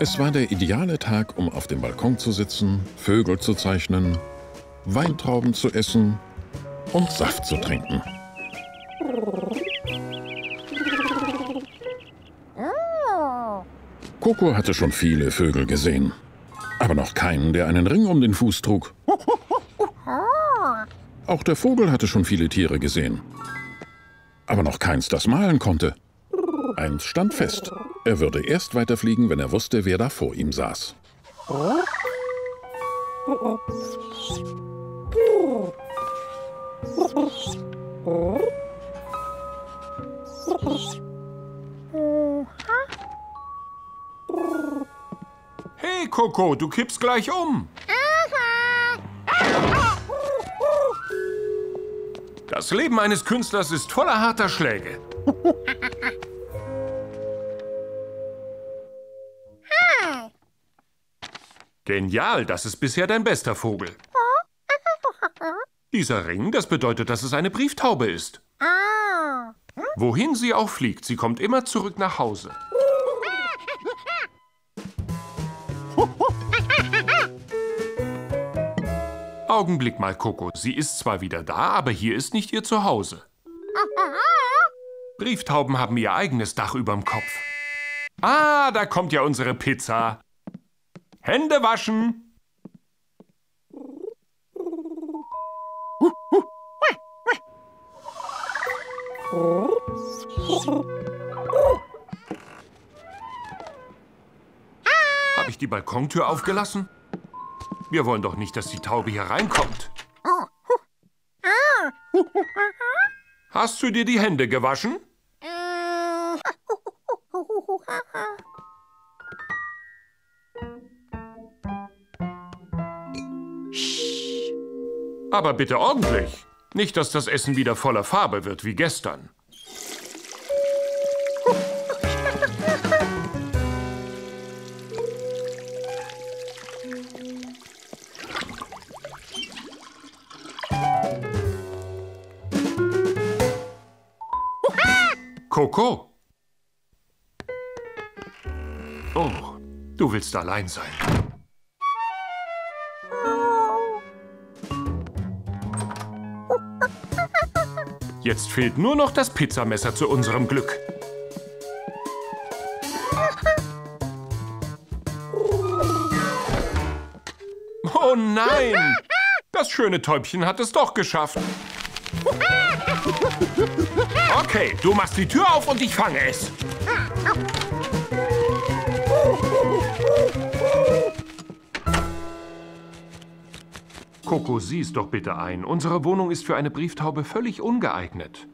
Es war der ideale Tag, um auf dem Balkon zu sitzen, Vögel zu zeichnen, Weintrauben zu essen und Saft zu trinken. Coco hatte schon viele Vögel gesehen, aber noch keinen, der einen Ring um den Fuß trug. Auch der Vogel hatte schon viele Tiere gesehen, aber noch keins, das malen konnte. Eins stand fest, er würde erst weiterfliegen, wenn er wusste, wer da vor ihm saß. Hey Coco, du kippst gleich um. Das Leben eines Künstlers ist voller harter Schläge. Genial, das ist bisher dein bester Vogel. Dieser Ring, das bedeutet, dass es eine Brieftaube ist. Wohin sie auch fliegt, sie kommt immer zurück nach Hause. Augenblick mal, Coco. Sie ist zwar wieder da, aber hier ist nicht ihr Zuhause. Brieftauben haben ihr eigenes Dach überm Kopf. Ah, da kommt ja unsere Pizza. Hände waschen! Habe ich die Balkontür aufgelassen? Wir wollen doch nicht, dass die Taube hier reinkommt. Hast du dir die Hände gewaschen? Aber bitte ordentlich. Nicht, dass das Essen wieder voller Farbe wird wie gestern. Coco? Oh, du willst allein sein. Jetzt fehlt nur noch das Pizzamesser zu unserem Glück. Oh nein! Das schöne Täubchen hat es doch geschafft. Okay, du machst die Tür auf und ich fange es. Coco, sieh's doch bitte ein. Unsere Wohnung ist für eine Brieftaube völlig ungeeignet.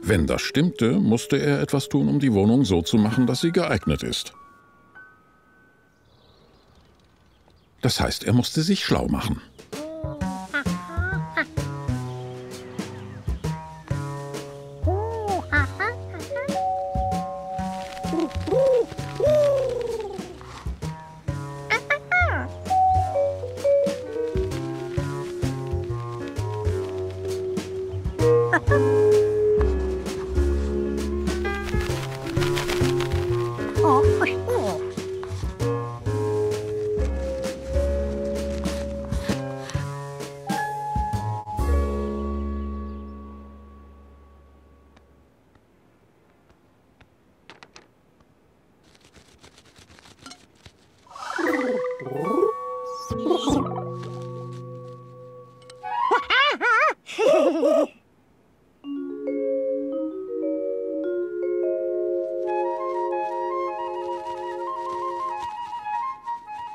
Wenn das stimmte, musste er etwas tun, um die Wohnung so zu machen, dass sie geeignet ist. Das heißt, er musste sich schlau machen.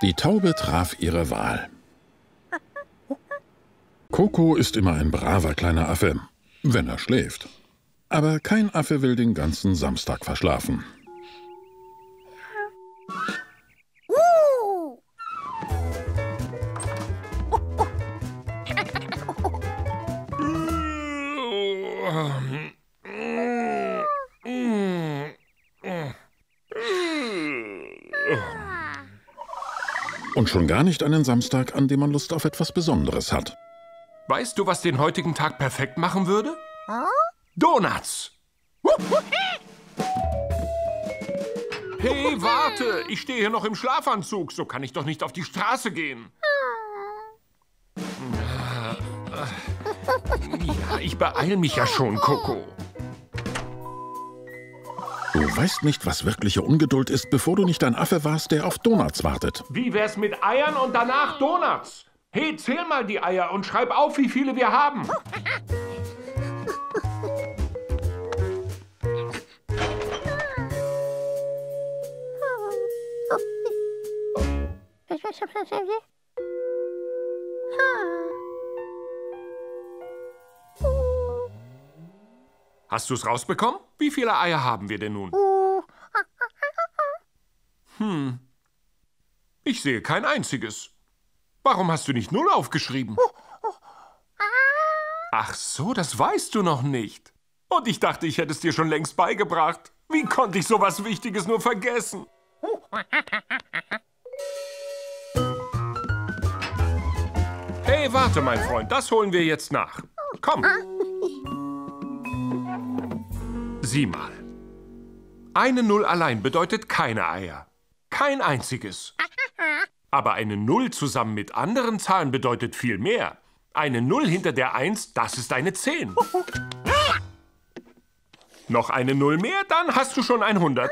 Die Taube traf ihre Wahl. Coco ist immer ein braver kleiner Affe, wenn er schläft. Aber kein Affe will den ganzen Samstag verschlafen. Schon gar nicht einen Samstag, an dem man Lust auf etwas Besonderes hat. Weißt du, was den heutigen Tag perfekt machen würde? Donuts! Hey, warte! Ich stehe hier noch im Schlafanzug. So kann ich doch nicht auf die Straße gehen. Ja, ich beeil mich ja schon, Coco. Du weißt nicht, was wirkliche Ungeduld ist, bevor du nicht ein Affe warst, der auf Donuts wartet. Wie wär's mit Eiern und danach Donuts? Hey, zähl mal die Eier und schreib auf, wie viele wir haben. Hast du es rausbekommen? Wie viele Eier haben wir denn nun? Ich sehe kein einziges. Warum hast du nicht 0 aufgeschrieben? Ach so, das weißt du noch nicht. Und ich dachte, ich hätte es dir schon längst beigebracht. Wie konnte ich so was Wichtiges nur vergessen? Hey, warte, mein Freund, das holen wir jetzt nach. Komm. Sieh mal. Eine 0 allein bedeutet keine Eier. Kein einziges. Aber eine 0 zusammen mit anderen Zahlen bedeutet viel mehr. Eine 0 hinter der 1, das ist eine 10. Noch eine 0 mehr, dann hast du schon 100.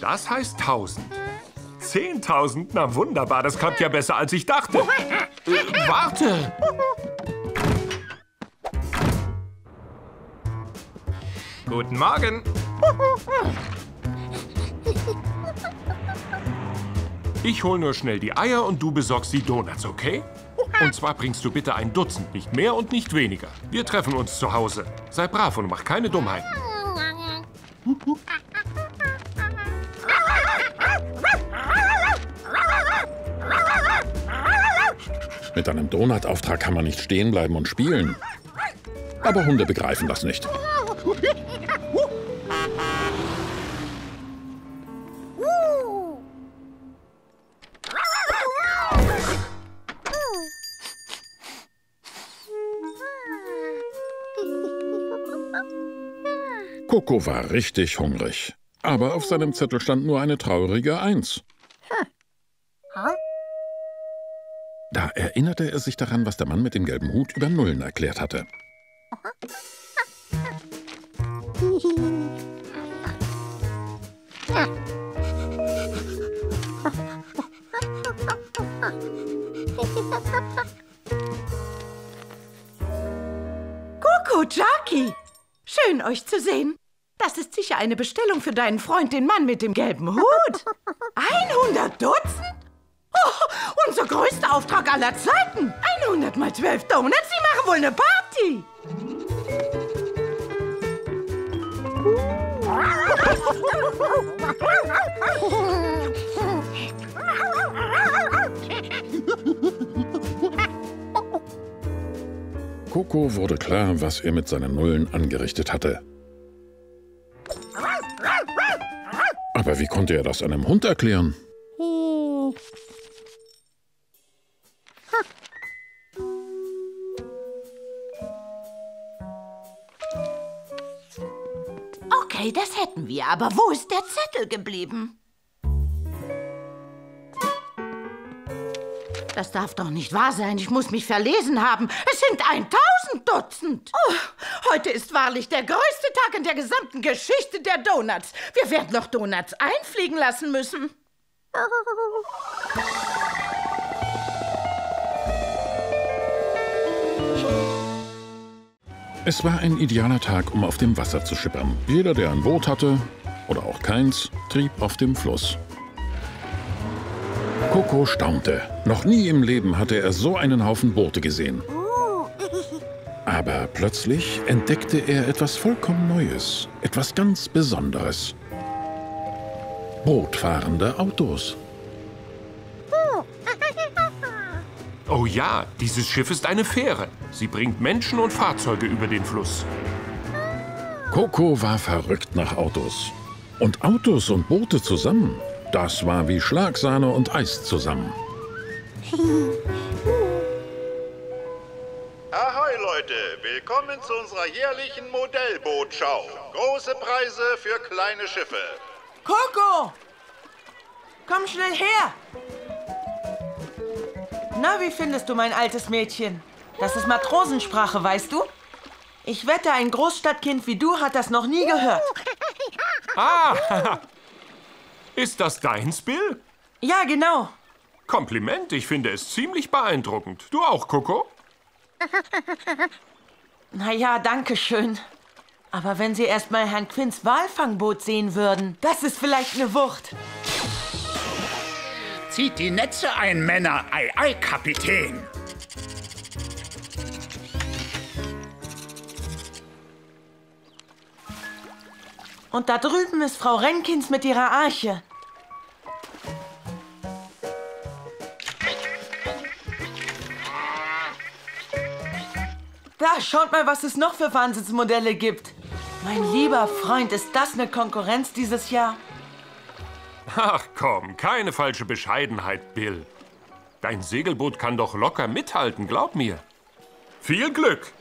Das heißt 1000. 10.000? Na wunderbar, das klappt ja besser, als ich dachte. Warte! Guten Morgen. Ich hol nur schnell die Eier und du besorgst die Donuts, okay? Und zwar bringst du bitte 1 Dutzend, nicht mehr und nicht weniger. Wir treffen uns zu Hause. Sei brav und mach keine Dummheiten. Mit einem Donutauftrag kann man nicht stehen bleiben und spielen. Aber Hunde begreifen das nicht. Coco war richtig hungrig, aber auf seinem Zettel stand nur eine traurige 1. Da erinnerte er sich daran, was der Mann mit dem gelben Hut über Nullen erklärt hatte. Coco, Jackie! Schön, euch zu sehen. Das ist sicher eine Bestellung für deinen Freund, den Mann mit dem gelben Hut. 100 Dutzend? Oh, unser größter Auftrag aller Zeiten. 100 mal 12 Donuts, die machen wohl eine Party. Coco wurde klar, was er mit seinen Nullen angerichtet hatte. Aber wie konnte er das einem Hund erklären? Okay, das hätten wir, aber wo ist der Zettel geblieben? Das darf doch nicht wahr sein, ich muss mich verlesen haben. Es sind 1000 Dutzend. Oh, heute ist wahrlich der größte Tag in der gesamten Geschichte der Donuts. Wir werden noch Donuts einfliegen lassen müssen. Es war ein idealer Tag, um auf dem Wasser zu schippern. Jeder, der ein Boot hatte, oder auch keins, trieb auf dem Fluss. Coco staunte. Noch nie im Leben hatte er so einen Haufen Boote gesehen. Aber plötzlich entdeckte er etwas vollkommen Neues, etwas ganz Besonderes. Bootfahrende Autos. Oh ja, dieses Schiff ist eine Fähre. Sie bringt Menschen und Fahrzeuge über den Fluss. Coco war verrückt nach Autos. Und Autos und Boote zusammen, das war wie Schlagsahne und Eis zusammen. Ahoi Leute, Willkommen zu unserer jährlichen Modellbootschau. Große Preise für kleine Schiffe. Coco! Komm schnell her! Na, wie findest du mein altes Mädchen? Das ist Matrosensprache, weißt du? Ich wette, ein Großstadtkind wie du hat das noch nie gehört. Ah! Ist das deins, Bill? Ja, genau. Kompliment, ich finde es ziemlich beeindruckend. Du auch, Coco? Na ja, danke schön. Aber wenn Sie erst mal Herrn Quints Walfangboot sehen würden, das ist vielleicht eine Wucht. Zieht die Netze ein, Männer. Ei, ei, Kapitän. Und da drüben ist Frau Renkins mit ihrer Arche. Da, schaut mal, was es noch für Wahnsinnsmodelle gibt. Mein lieber Freund, ist das eine Konkurrenz dieses Jahr? Ach komm, keine falsche Bescheidenheit, Bill. Dein Segelboot kann doch locker mithalten, glaub mir. Viel Glück!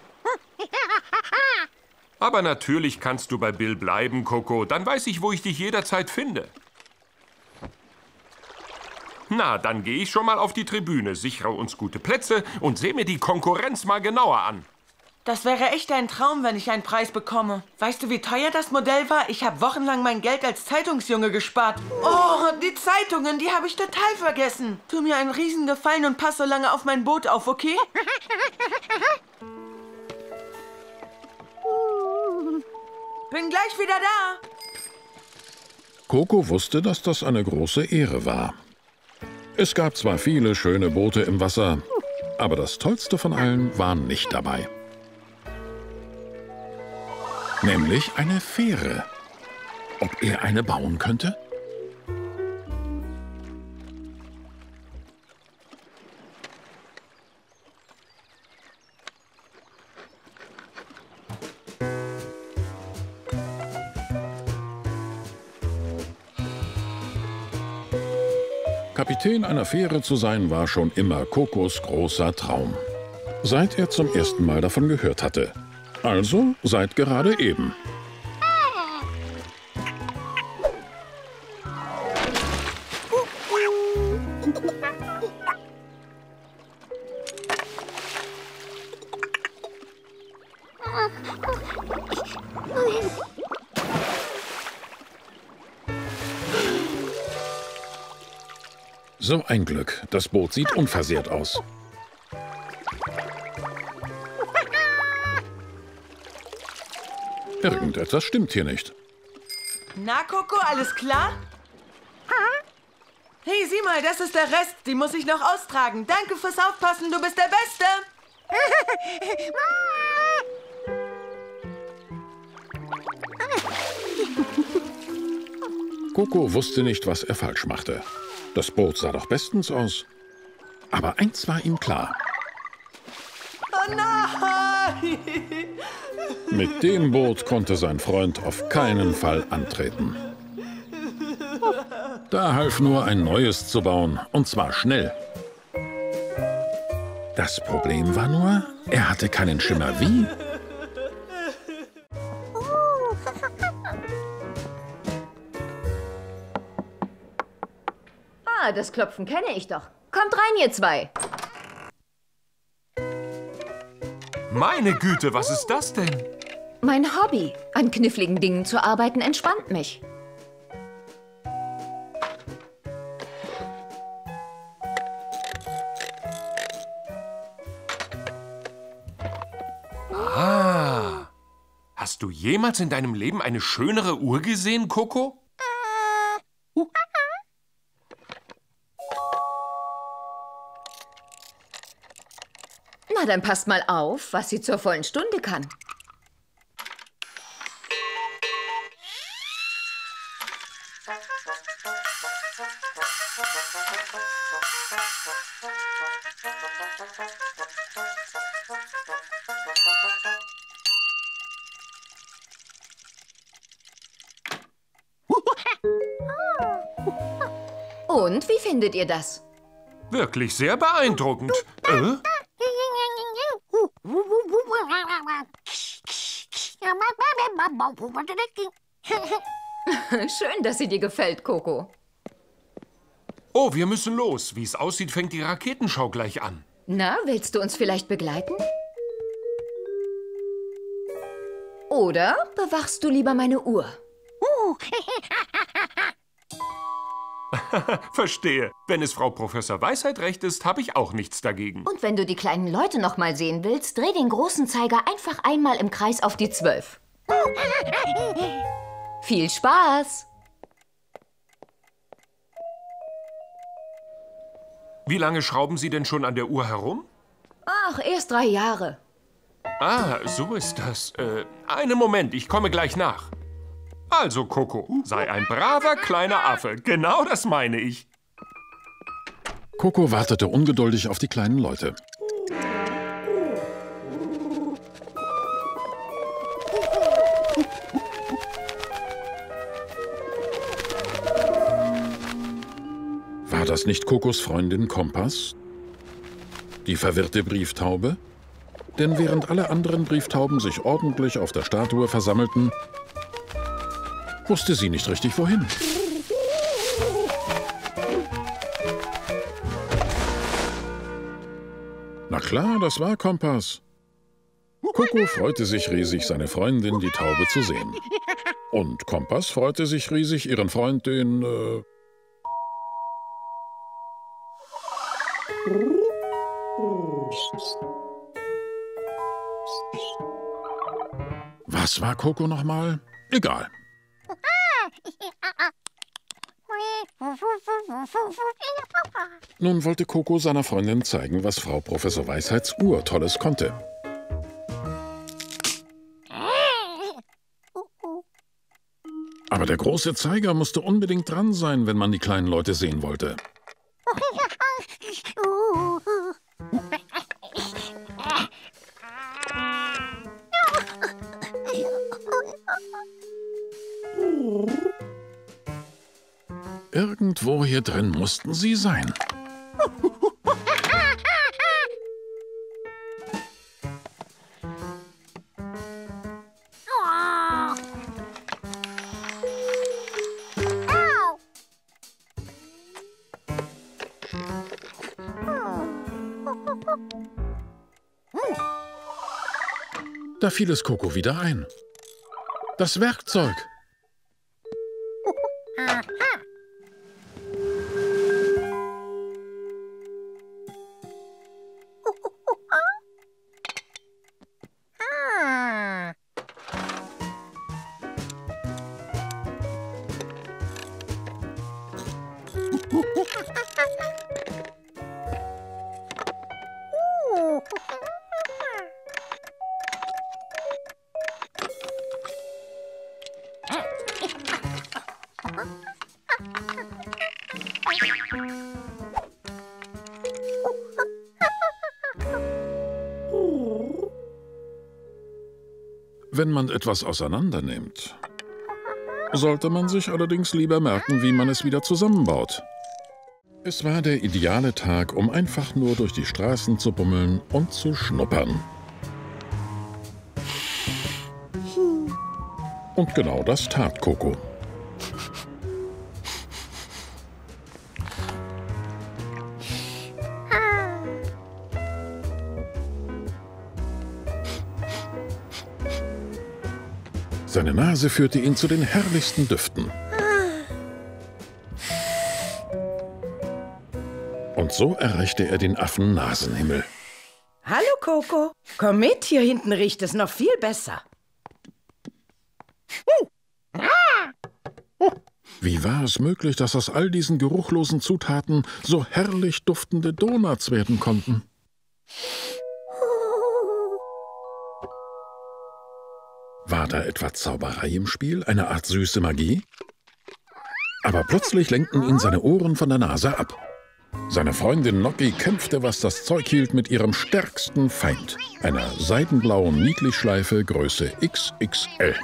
Aber natürlich kannst du bei Bill bleiben, Coco. Dann weiß ich, wo ich dich jederzeit finde. Na, dann gehe ich schon mal auf die Tribüne, sichere uns gute Plätze und sehe mir die Konkurrenz mal genauer an. Das wäre echt ein Traum, wenn ich einen Preis bekomme. Weißt du, wie teuer das Modell war? Ich habe wochenlang mein Geld als Zeitungsjunge gespart. Oh, die Zeitungen, die habe ich total vergessen. Tu mir einen riesen Gefallen und pass so lange auf mein Boot auf, okay? Bin gleich wieder da. Coco wusste, dass das eine große Ehre war. Es gab zwar viele schöne Boote im Wasser, aber das Tollste von allen war nicht dabei. Nämlich eine Fähre. Ob er eine bauen könnte? Kapitän einer Fähre zu sein, war schon immer Cocos großer Traum. Seit er zum ersten Mal davon gehört hatte. Also seit gerade eben. So ein Glück, das Boot sieht unversehrt aus. Irgendetwas stimmt hier nicht. Na, Coco, alles klar? Hey, sieh mal, das ist der Rest. Die muss ich noch austragen. Danke fürs Aufpassen, du bist der Beste. Coco wusste nicht, was er falsch machte. Das Boot sah doch bestens aus. Aber eins war ihm klar. Oh nein! Mit dem Boot konnte sein Freund auf keinen Fall antreten. Da half nur, ein neues zu bauen, und zwar schnell. Das Problem war nur, er hatte keinen Schimmer wie. Ah, das Klopfen kenne ich doch. Kommt rein, ihr zwei. Meine Güte, was ist das denn? Mein Hobby. An kniffligen Dingen zu arbeiten entspannt mich. Ah! Hast du jemals in deinem Leben eine schönere Uhr gesehen, Coco? Na, dann passt mal auf, was sie zur vollen Stunde kann. Und wie findet ihr das? Wirklich sehr beeindruckend. Schön, dass sie dir gefällt, Coco. Oh, wir müssen los. Wie es aussieht, fängt die Raketenschau gleich an. Na, willst du uns vielleicht begleiten? Oder bewachst du lieber meine Uhr? Verstehe. Wenn es Frau Professor Weisheit recht ist, habe ich auch nichts dagegen. Und wenn du die kleinen Leute noch mal sehen willst, dreh den großen Zeiger einfach einmal im Kreis auf die 12. Viel Spaß! Wie lange schrauben Sie denn schon an der Uhr herum? Ach, erst 3 Jahre. Ah, so ist das. Einen Moment, ich komme gleich nach. Also, Coco, sei ein braver kleiner Affe. Genau das meine ich. Coco wartete ungeduldig auf die kleinen Leute. War das nicht Cocos Freundin Kompass? Die verwirrte Brieftaube? Denn während alle anderen Brieftauben sich ordentlich auf der Statue versammelten, wusste sie nicht richtig, wohin. Na klar, das war Kompass. Coco freute sich riesig, seine Freundin, die Taube, zu sehen. Und Kompass freute sich riesig, ihren Freund, den... Was war Coco nochmal? Egal. Nun wollte Coco seiner Freundin zeigen, was Frau Professor Weisheits Uhr Tolles konnte. Aber der große Zeiger musste unbedingt dran sein, wenn man die kleinen Leute sehen wollte. Irgendwo hier drin mussten sie sein. Da fiel es Coco wieder ein. Das Werkzeug. Wenn man etwas auseinandernimmt, sollte man sich allerdings lieber merken, wie man es wieder zusammenbaut. Es war der ideale Tag, um einfach nur durch die Straßen zu bummeln und zu schnuppern. Und genau das tat Coco. Seine Nase führte ihn zu den herrlichsten Düften. Und so erreichte er den Affen-Nasenhimmel. Hallo, Coco. Komm mit, hier hinten riecht es noch viel besser. Wie war es möglich, dass aus all diesen geruchlosen Zutaten so herrlich duftende Donuts werden konnten? War da etwa Zauberei im Spiel, eine Art süße Magie? Aber plötzlich lenkten ihn seine Ohren von der Nase ab. Seine Freundin Nocky kämpfte, was das Zeug hielt, mit ihrem stärksten Feind, einer seidenblauen Niedlichschleife Größe XXL.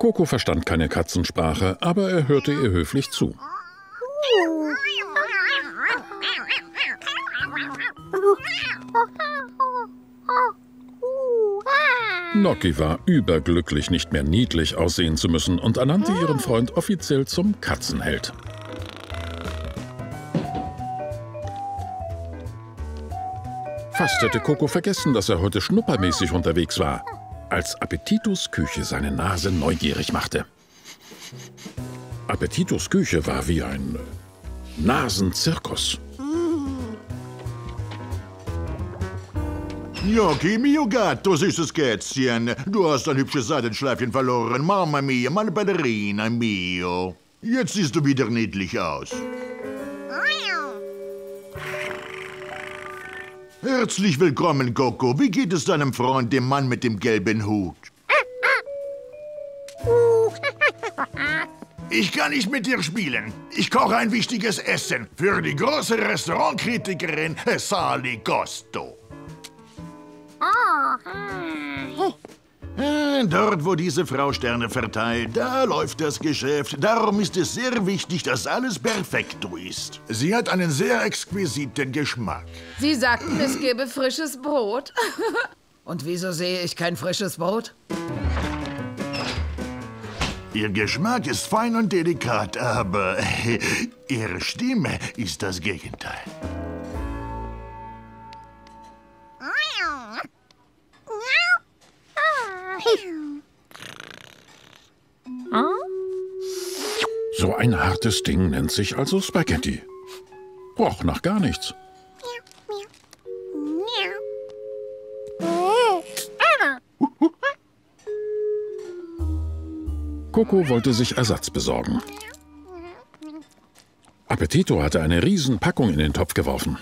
Coco verstand keine Katzensprache, aber er hörte ihr höflich zu. Nocky war überglücklich, nicht mehr niedlich aussehen zu müssen und ernannte ihren Freund offiziell zum Katzenheld. Fast hätte Coco vergessen, dass er heute schnuppermäßig unterwegs war, als Appetitos Küche seine Nase neugierig machte. Appetitos Küche war wie ein Nasenzirkus. Gnocchi, mio gatto, süßes Kätzchen. Du hast ein hübsches Seidenschleifchen verloren. Mama mia, meine Ballerina mio. Jetzt siehst du wieder niedlich aus. Herzlich willkommen, Coco. Wie geht es deinem Freund, dem Mann mit dem gelben Hut? Ich kann nicht mit dir spielen. Ich koche ein wichtiges Essen für die große Restaurantkritikerin Sali Kosto. Dort, wo diese Frau Sterne verteilt, da läuft das Geschäft. Darum ist es sehr wichtig, dass alles perfekto ist. Sie hat einen sehr exquisiten Geschmack. Sie sagten, es gebe frisches Brot. Und wieso sehe ich kein frisches Brot? Ihr Geschmack ist fein und delikat, aber Ihre Stimme ist das Gegenteil. So ein hartes Ding nennt sich also Spaghetti. Roch nach gar nichts. Coco wollte sich Ersatz besorgen. Appetito hatte eine Riesenpackung in den Topf geworfen.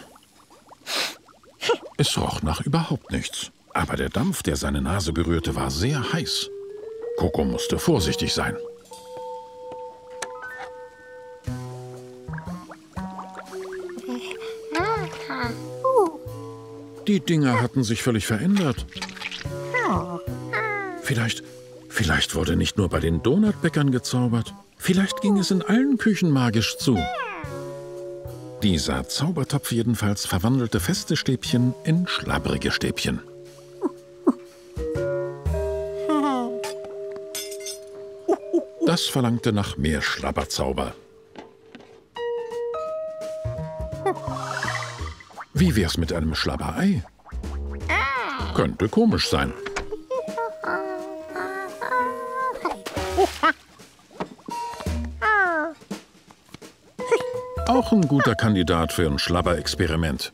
Es roch nach überhaupt nichts. Aber der Dampf, der seine Nase berührte, war sehr heiß. Coco musste vorsichtig sein. Die Dinger hatten sich völlig verändert. Vielleicht wurde nicht nur bei den Donutbäckern gezaubert. Vielleicht ging es in allen Küchen magisch zu. Dieser Zaubertopf jedenfalls verwandelte feste Stäbchen in schlabbrige Stäbchen. Das verlangte nach mehr Schlabberzauber. Wie wär's mit einem Schlabberei? Könnte komisch sein. Auch ein guter Kandidat für ein Schlabberexperiment.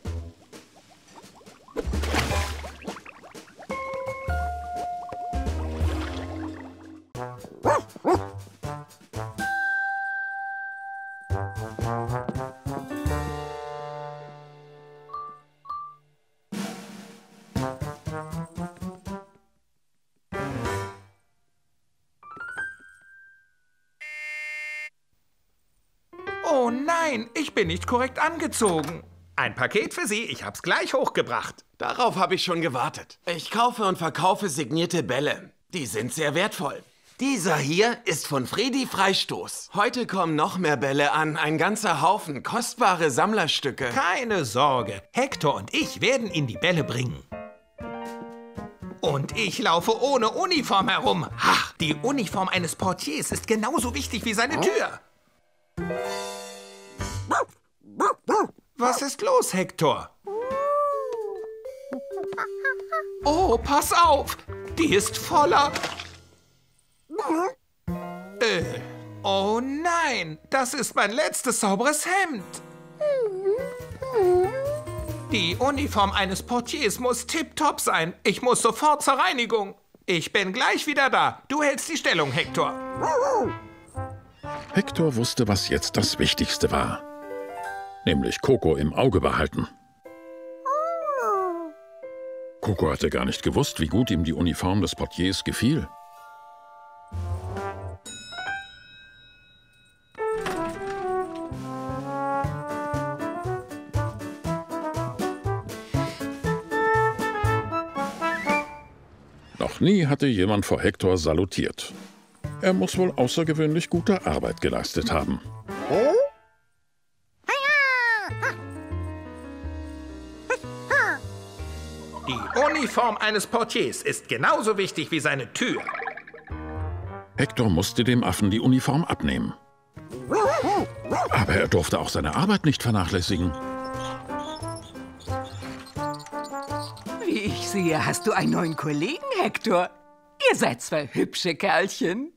Nicht korrekt angezogen. Ein Paket für Sie, ich hab's gleich hochgebracht. Darauf habe ich schon gewartet. Ich kaufe und verkaufe signierte Bälle. Die sind sehr wertvoll. Dieser hier ist von Freddy Freistoß. Heute kommen noch mehr Bälle an, ein ganzer Haufen kostbare Sammlerstücke. Keine Sorge, Hektor und ich werden Ihnen die Bälle bringen. Und ich laufe ohne Uniform herum. Ha, die Uniform eines Portiers ist genauso wichtig wie seine Tür. Was ist los, Hektor? Oh, pass auf! Die ist voller... Oh nein! Das ist mein letztes sauberes Hemd! Die Uniform eines Portiers muss tipptopp sein. Ich muss sofort zur Reinigung. Ich bin gleich wieder da. Du hältst die Stellung, Hektor. Hektor wusste, was jetzt das Wichtigste war. Nämlich Coco im Auge behalten. Coco hatte gar nicht gewusst, wie gut ihm die Uniform des Portiers gefiel. Noch nie hatte jemand vor Hektor salutiert. Er muss wohl außergewöhnlich gute Arbeit geleistet haben. Die Uniform eines Portiers ist genauso wichtig wie seine Tür. Hektor musste dem Affen die Uniform abnehmen. Aber er durfte auch seine Arbeit nicht vernachlässigen. Wie ich sehe, hast du einen neuen Kollegen, Hektor. Ihr seid zwei hübsche Kerlchen.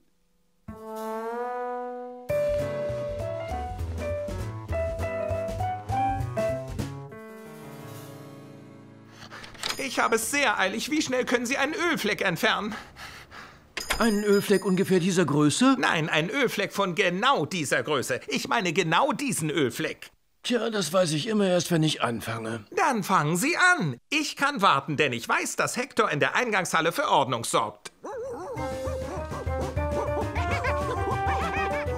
Ich habe es sehr eilig. Wie schnell können Sie einen Ölfleck entfernen? Einen Ölfleck ungefähr dieser Größe? Nein, einen Ölfleck von genau dieser Größe. Ich meine genau diesen Ölfleck. Tja, das weiß ich immer erst, wenn ich anfange. Dann fangen Sie an. Ich kann warten, denn ich weiß, dass Hektor in der Eingangshalle für Ordnung sorgt.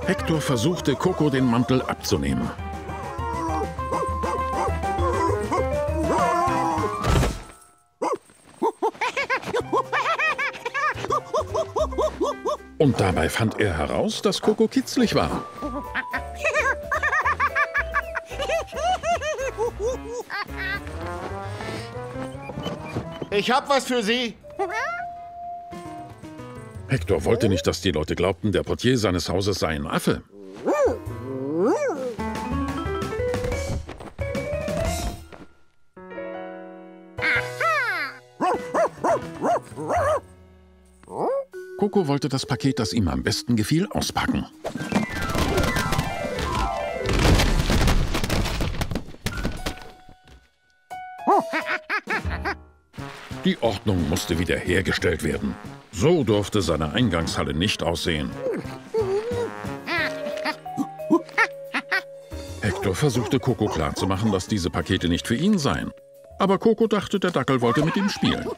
Hektor versuchte, Coco den Mantel abzunehmen. Und dabei fand er heraus, dass Coco kitzlig war. Ich hab was für Sie. Hektor wollte nicht, dass die Leute glaubten, der Portier seines Hauses sei ein Affe. Coco wollte das Paket, das ihm am besten gefiel, auspacken. Die Ordnung musste wiederhergestellt werden. So durfte seine Eingangshalle nicht aussehen. Hektor versuchte, Coco klarzumachen, dass diese Pakete nicht für ihn seien. Aber Coco dachte, der Dackel wollte mit ihm spielen.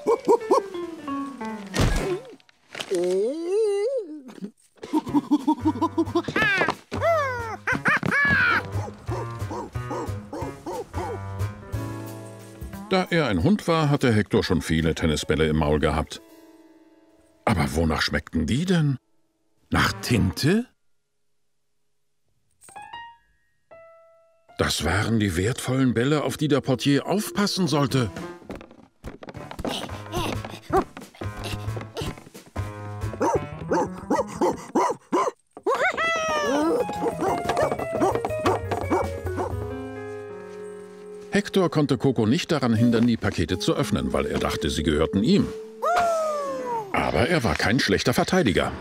Da er ein Hund war, hatte Hektor schon viele Tennisbälle im Maul gehabt. Aber wonach schmeckten die denn? Nach Tinte? Das waren die wertvollen Bälle, auf die der Portier aufpassen sollte. Hektor konnte Coco nicht daran hindern, die Pakete zu öffnen, weil er dachte, sie gehörten ihm. Aber er war kein schlechter Verteidiger.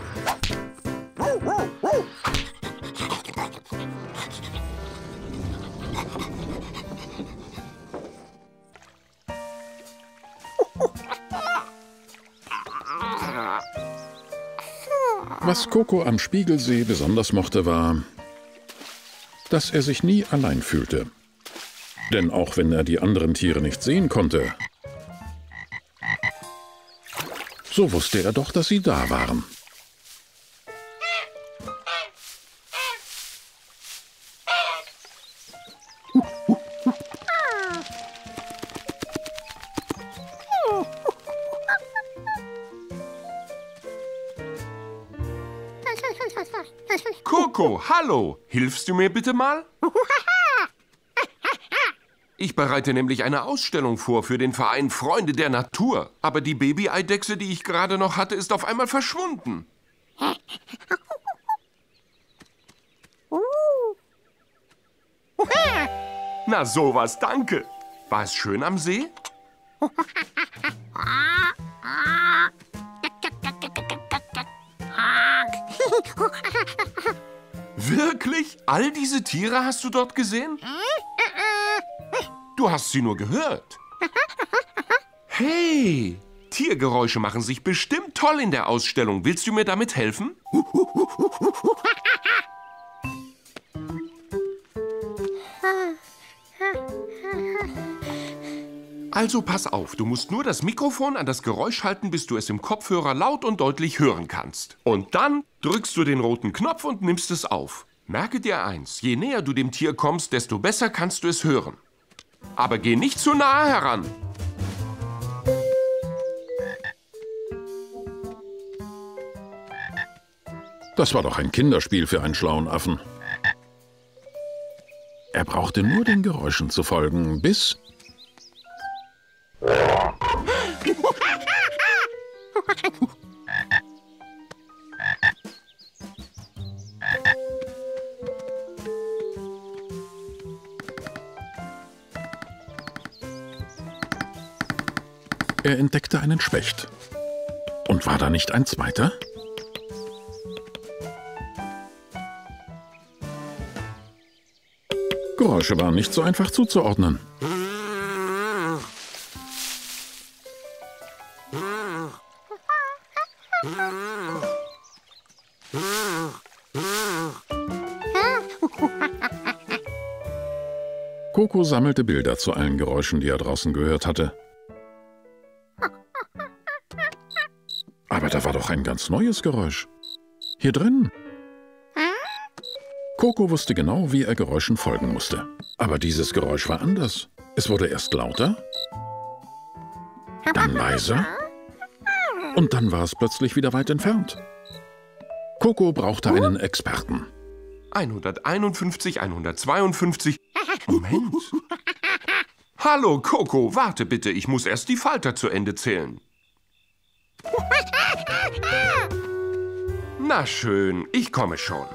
Was Coco am Spiegelsee besonders mochte, war, dass er sich nie allein fühlte. Denn auch wenn er die anderen Tiere nicht sehen konnte, so wusste er doch, dass sie da waren. Coco, hallo! Hilfst du mir bitte mal? Ich bereite nämlich eine Ausstellung vor für den Verein Freunde der Natur. Aber die Babyeidechse, die ich gerade noch hatte, ist auf einmal verschwunden. Na sowas, danke. War es schön am See? Wirklich? All diese Tiere hast du dort gesehen? Du hast sie nur gehört. Hey, Tiergeräusche machen sich bestimmt toll in der Ausstellung. Willst du mir damit helfen? Also pass auf, du musst nur das Mikrofon an das Geräusch halten, bis du es im Kopfhörer laut und deutlich hören kannst. Und dann drückst du den roten Knopf und nimmst es auf. Merke dir eins, je näher du dem Tier kommst, desto besser kannst du es hören. Aber geh nicht zu nahe heran. Das war doch ein Kinderspiel für einen schlauen Affen. Er brauchte nur den Geräuschen zu folgen, bis... Er entdeckte einen Specht. Und war da nicht ein zweiter? Geräusche waren nicht so einfach zuzuordnen. Coco sammelte Bilder zu allen Geräuschen, die er draußen gehört hatte. Aber da war doch ein ganz neues Geräusch. Hier drin. Coco wusste genau, wie er Geräuschen folgen musste. Aber dieses Geräusch war anders. Es wurde erst lauter, dann leiser und dann war es plötzlich wieder weit entfernt. Coco brauchte einen Experten. 151, 152... Moment! Hallo, Coco, warte bitte, ich muss erst die Falter zu Ende zählen. Na schön, ich komme schon.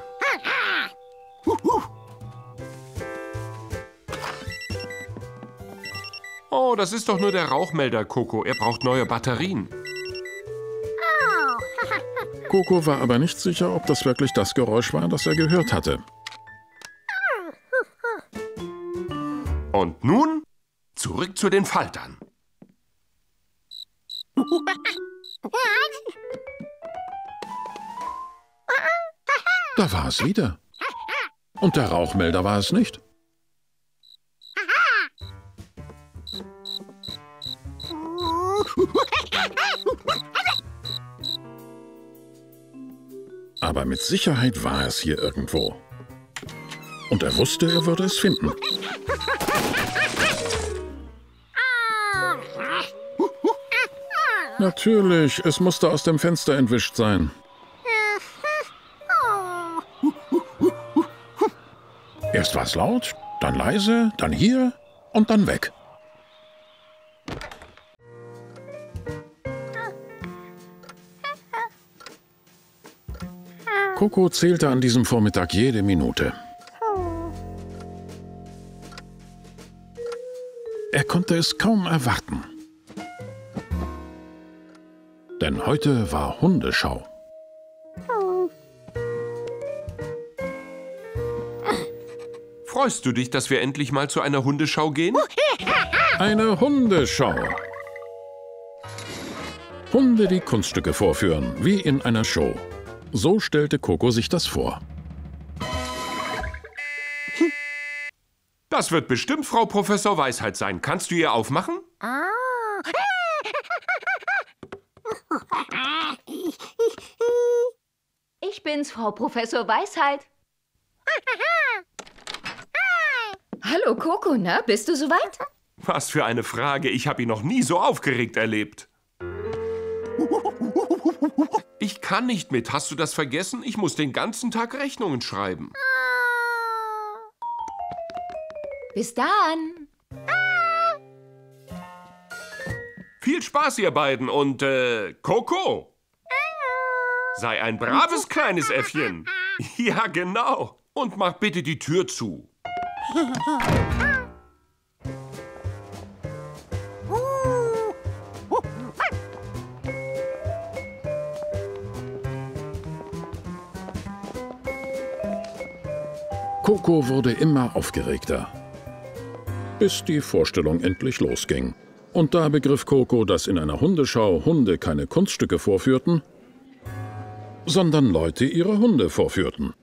Oh, das ist doch nur der Rauchmelder, Coco. Er braucht neue Batterien. Coco war aber nicht sicher, ob das wirklich das Geräusch war, das er gehört hatte. Und nun zurück zu den Faltern. Da war es wieder. Und der Rauchmelder war es nicht. Aber mit Sicherheit war es hier irgendwo. Und er wusste, er würde es finden. Natürlich, es musste aus dem Fenster entwischt sein. Erst war es laut, dann leise, dann hier und dann weg. Coco zählte an diesem Vormittag jede Minute. Er konnte es kaum erwarten. Denn heute war Hundeschau. Freust du dich, dass wir endlich mal zu einer Hundeschau gehen? Eine Hundeschau. Hunde, die Kunststücke vorführen, wie in einer Show. So stellte Coco sich das vor. Das wird bestimmt Frau Professor Weisheit sein. Kannst du ihr aufmachen? Ich bin's, Frau Professor Weisheit. Hallo Coco, na, bist du soweit? Was für eine Frage, ich habe ihn noch nie so aufgeregt erlebt. Ich kann nicht mit, hast du das vergessen? Ich muss den ganzen Tag Rechnungen schreiben. Bis dann. Viel Spaß, ihr beiden und, Coco! Sei ein braves kleines Äffchen. Ja, genau. Und mach bitte die Tür zu. Coco wurde immer aufgeregter, bis die Vorstellung endlich losging. Und da begriff Coco, dass in einer Hundeschau Hunde keine Kunststücke vorführten, sondern Leute ihre Hunde vorführten.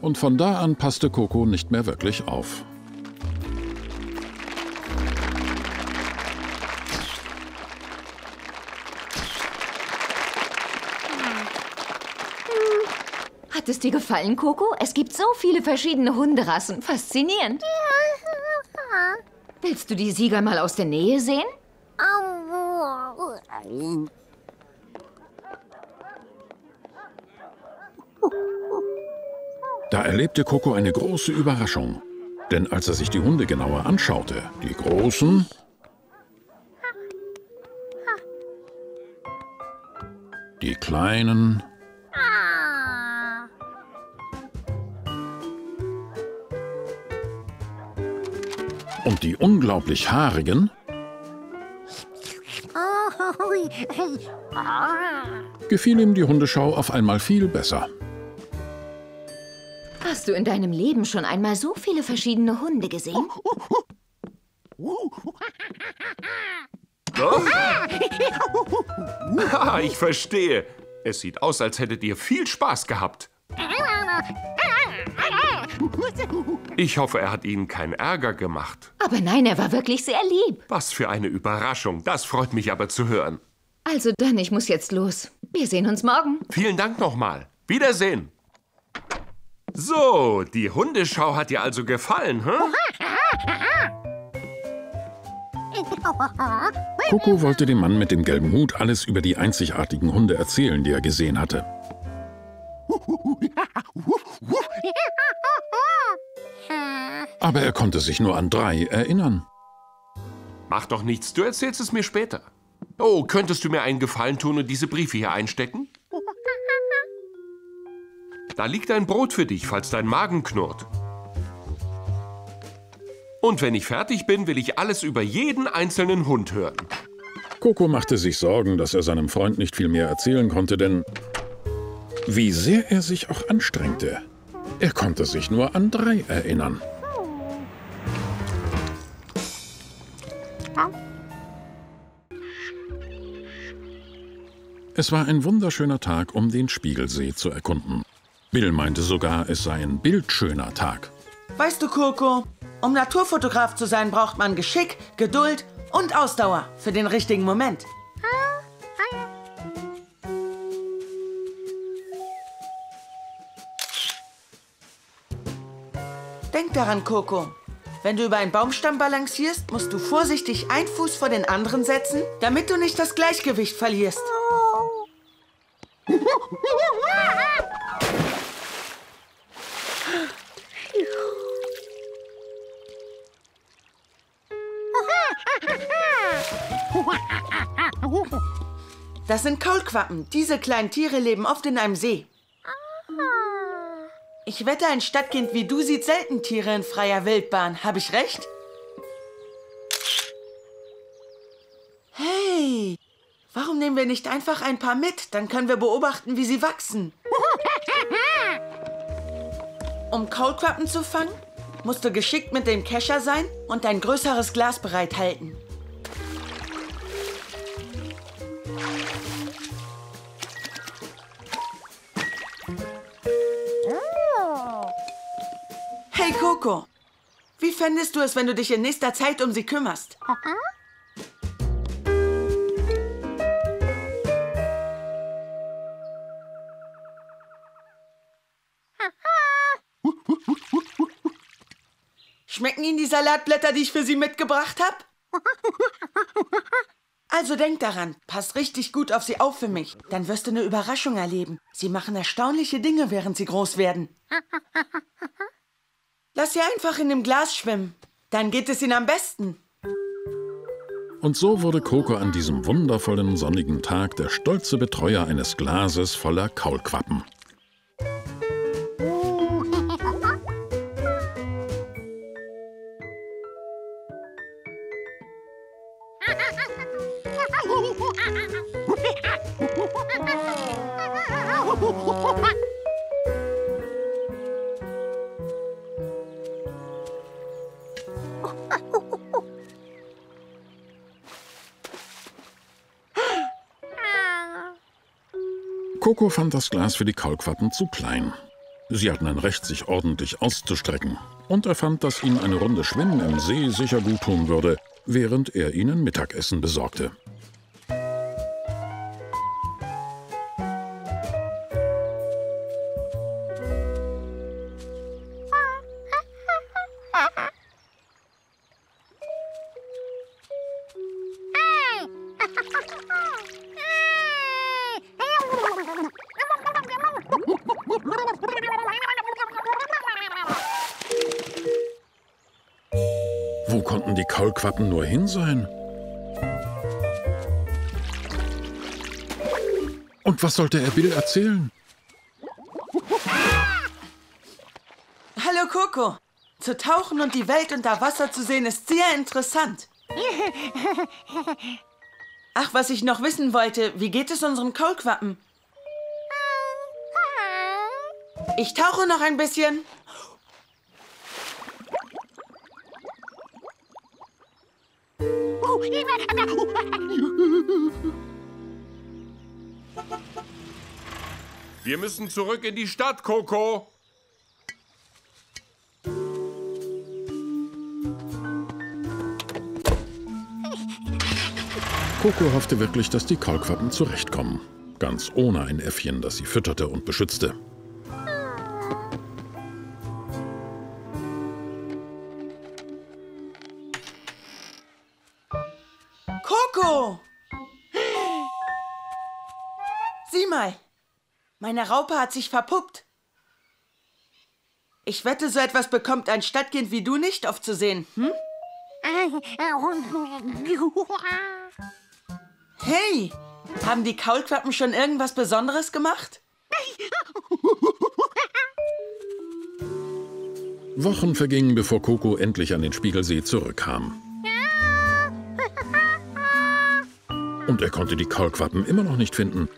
Und von da an passte Coco nicht mehr wirklich auf. Hat es dir gefallen, Coco? Es gibt so viele verschiedene Hunderassen. Faszinierend. Willst du die Sieger mal aus der Nähe sehen? Da erlebte Coco eine große Überraschung. Denn als er sich die Hunde genauer anschaute, die großen die kleinen und die unglaublich haarigen, gefiel ihm die Hundeschau auf einmal viel besser. Hast du in deinem Leben schon einmal so viele verschiedene Hunde gesehen? Oh. Ah, ich verstehe. Es sieht aus, als hättet ihr viel Spaß gehabt. Ich hoffe, er hat Ihnen keinen Ärger gemacht. Aber nein, er war wirklich sehr lieb. Was für eine Überraschung. Das freut mich aber zu hören. Also dann, ich muss jetzt los. Wir sehen uns morgen. Vielen Dank nochmal. Wiedersehen. So, die Hundeschau hat dir also gefallen, hm? Coco wollte dem Mann mit dem gelben Hut alles über die einzigartigen Hunde erzählen, die er gesehen hatte. Aber er konnte sich nur an 3 erinnern. Mach doch nichts, du erzählst es mir später. Oh, könntest du mir einen Gefallen tun und diese Briefe hier einstecken? Da liegt ein Brot für dich, falls dein Magen knurrt. Und wenn ich fertig bin, will ich alles über jeden einzelnen Hund hören. Coco machte sich Sorgen, dass er seinem Freund nicht viel mehr erzählen konnte, denn wie sehr er sich auch anstrengte, er konnte sich nur an 3 erinnern. Es war ein wunderschöner Tag, um den Spiegelsee zu erkunden. Bill meinte sogar, es sei ein bildschöner Tag. Weißt du, Coco, um Naturfotograf zu sein, braucht man Geschick, Geduld und Ausdauer für den richtigen Moment. Denk daran, Coco. Wenn du über einen Baumstamm balancierst, musst du vorsichtig einen Fuß vor den anderen setzen, damit du nicht das Gleichgewicht verlierst. Das sind Kaulquappen. Diese kleinen Tiere leben oft in einem See. Ich wette, ein Stadtkind wie du sieht selten Tiere in freier Wildbahn. Habe ich recht? Hey, warum nehmen wir nicht einfach ein paar mit? Dann können wir beobachten, wie sie wachsen. Um Kaulquappen zu fangen, musst du geschickt mit dem Kescher sein und dein größeres Glas bereithalten. Hey Coco, wie fändest du es, wenn du dich in nächster Zeit um sie kümmerst? Schmecken Ihnen die Salatblätter, die ich für Sie mitgebracht habe? Also denk daran, pass richtig gut auf sie auf für mich. Dann wirst du eine Überraschung erleben. Sie machen erstaunliche Dinge, während sie groß werden. Lass sie einfach in dem Glas schwimmen. Dann geht es ihnen am besten. Und so wurde Coco an diesem wundervollen sonnigen Tag der stolze Betreuer eines Glases voller Kaulquappen. Coco fand das Glas für die Kaulquappen zu klein. Sie hatten ein Recht, sich ordentlich auszustrecken. Und er fand, dass ihnen eine Runde Schwimmen im See sicher gut tun würde, während er ihnen Mittagessen besorgte. Wo konnten die Kaulquappen nur hin sein? Und was sollte er Bill erzählen? Hallo Coco! Zu tauchen und die Welt unter Wasser zu sehen ist sehr interessant. Ach, was ich noch wissen wollte, wie geht es unseren Kaulquappen? Ich tauche noch ein bisschen. Wir müssen zurück in die Stadt, Coco. Coco hoffte wirklich, dass die Kaulquappen zurechtkommen. Ganz ohne ein Äffchen, das sie fütterte und beschützte. Coco! Sieh mal, meine Raupe hat sich verpuppt. Ich wette, so etwas bekommt ein Stadtkind wie du nicht oft zu sehen, hm? Hey, haben die Kaulquappen schon irgendwas Besonderes gemacht? Wochen vergingen, bevor Coco endlich an den Spiegelsee zurückkam. Und er konnte die Kaulquappen immer noch nicht finden.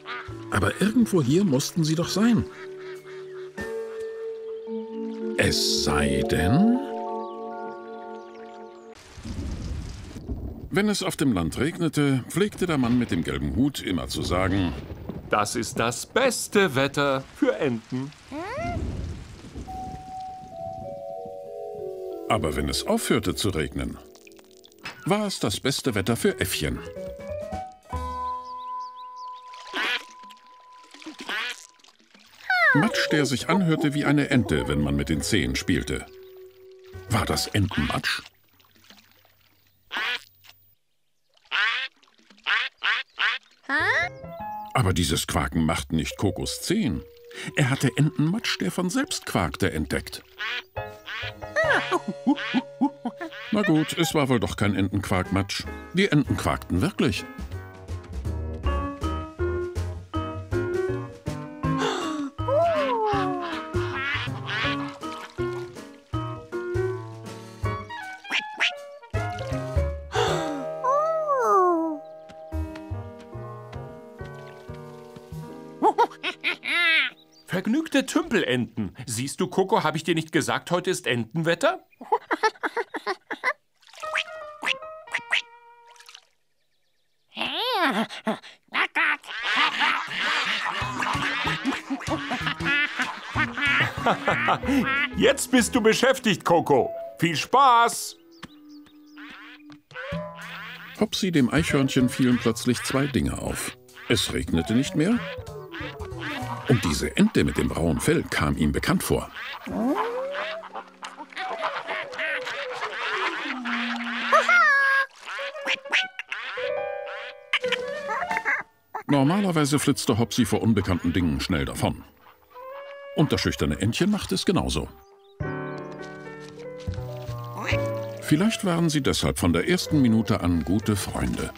Aber irgendwo hier mussten sie doch sein. Es sei denn... Wenn es auf dem Land regnete, pflegte der Mann mit dem gelben Hut immer zu sagen, das ist das beste Wetter für Enten. Aber wenn es aufhörte zu regnen, war es das beste Wetter für Äffchen. Matsch, der sich anhörte wie eine Ente, wenn man mit den Zehen spielte. War das Entenmatsch? Aber dieses Quaken machten nicht Kokos Zehen. Er hatte Entenmatsch, der von selbst quakte, entdeckt. Na gut, es war wohl doch kein Entenquakmatsch. Die Enten quakten wirklich. Vergnügte Tümpelenten. Siehst du, Coco, habe ich dir nicht gesagt, heute ist Entenwetter? Jetzt bist du beschäftigt, Coco. Viel Spaß! Hopsi, dem Eichhörnchen, fielen plötzlich zwei Dinge auf. Es regnete nicht mehr. Und diese Ente mit dem braunen Fell kam ihm bekannt vor. Normalerweise flitzte Hopsi vor unbekannten Dingen schnell davon. Und das schüchterne Entchen machte es genauso. Vielleicht waren sie deshalb von der ersten Minute an gute Freunde.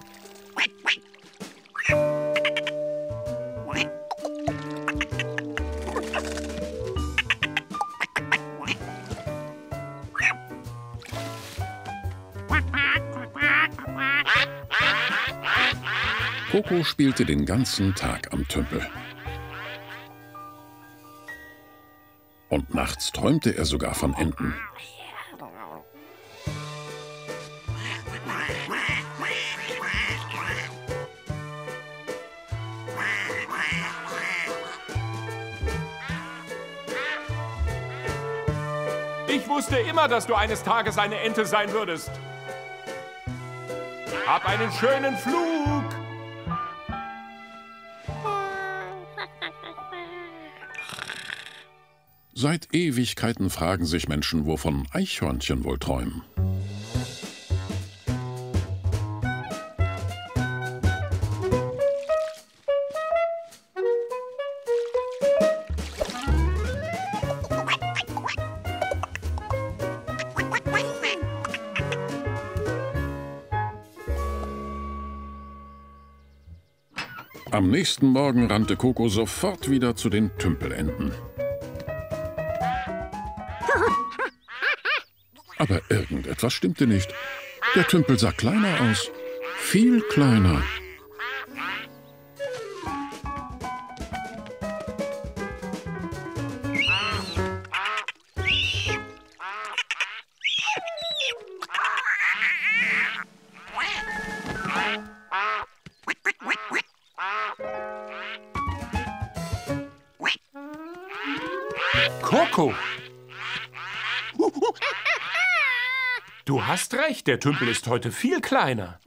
Coco spielte den ganzen Tag am Tümpel. Und nachts träumte er sogar von Enten. Ich wusste immer, dass du eines Tages eine Ente sein würdest. Hab einen schönen Flug! Seit Ewigkeiten fragen sich Menschen, wovon Eichhörnchen wohl träumen. Am nächsten Morgen rannte Coco sofort wieder zu den Tümpelenden. Aber irgendetwas stimmte nicht. Der Tümpel sah kleiner aus. Viel kleiner. Coco! Du hast recht, der Tümpel ist heute viel kleiner.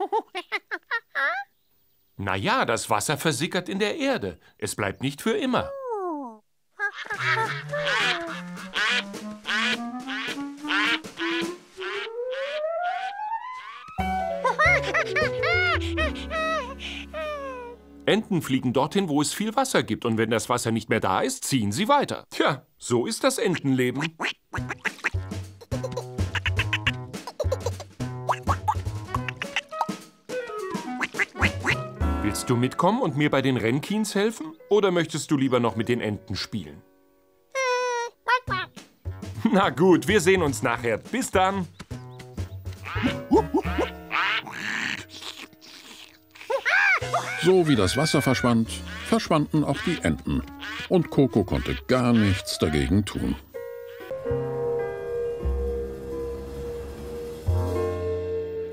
Na ja, das Wasser versickert in der Erde. Es bleibt nicht für immer. Enten fliegen dorthin, wo es viel Wasser gibt. Und wenn das Wasser nicht mehr da ist, ziehen sie weiter. Tja, so ist das Entenleben. Willst du mitkommen und mir bei den Rennkins helfen? Oder möchtest du lieber noch mit den Enten spielen? Na gut, wir sehen uns nachher. Bis dann. So wie das Wasser verschwand, verschwanden auch die Enten. Und Coco konnte gar nichts dagegen tun.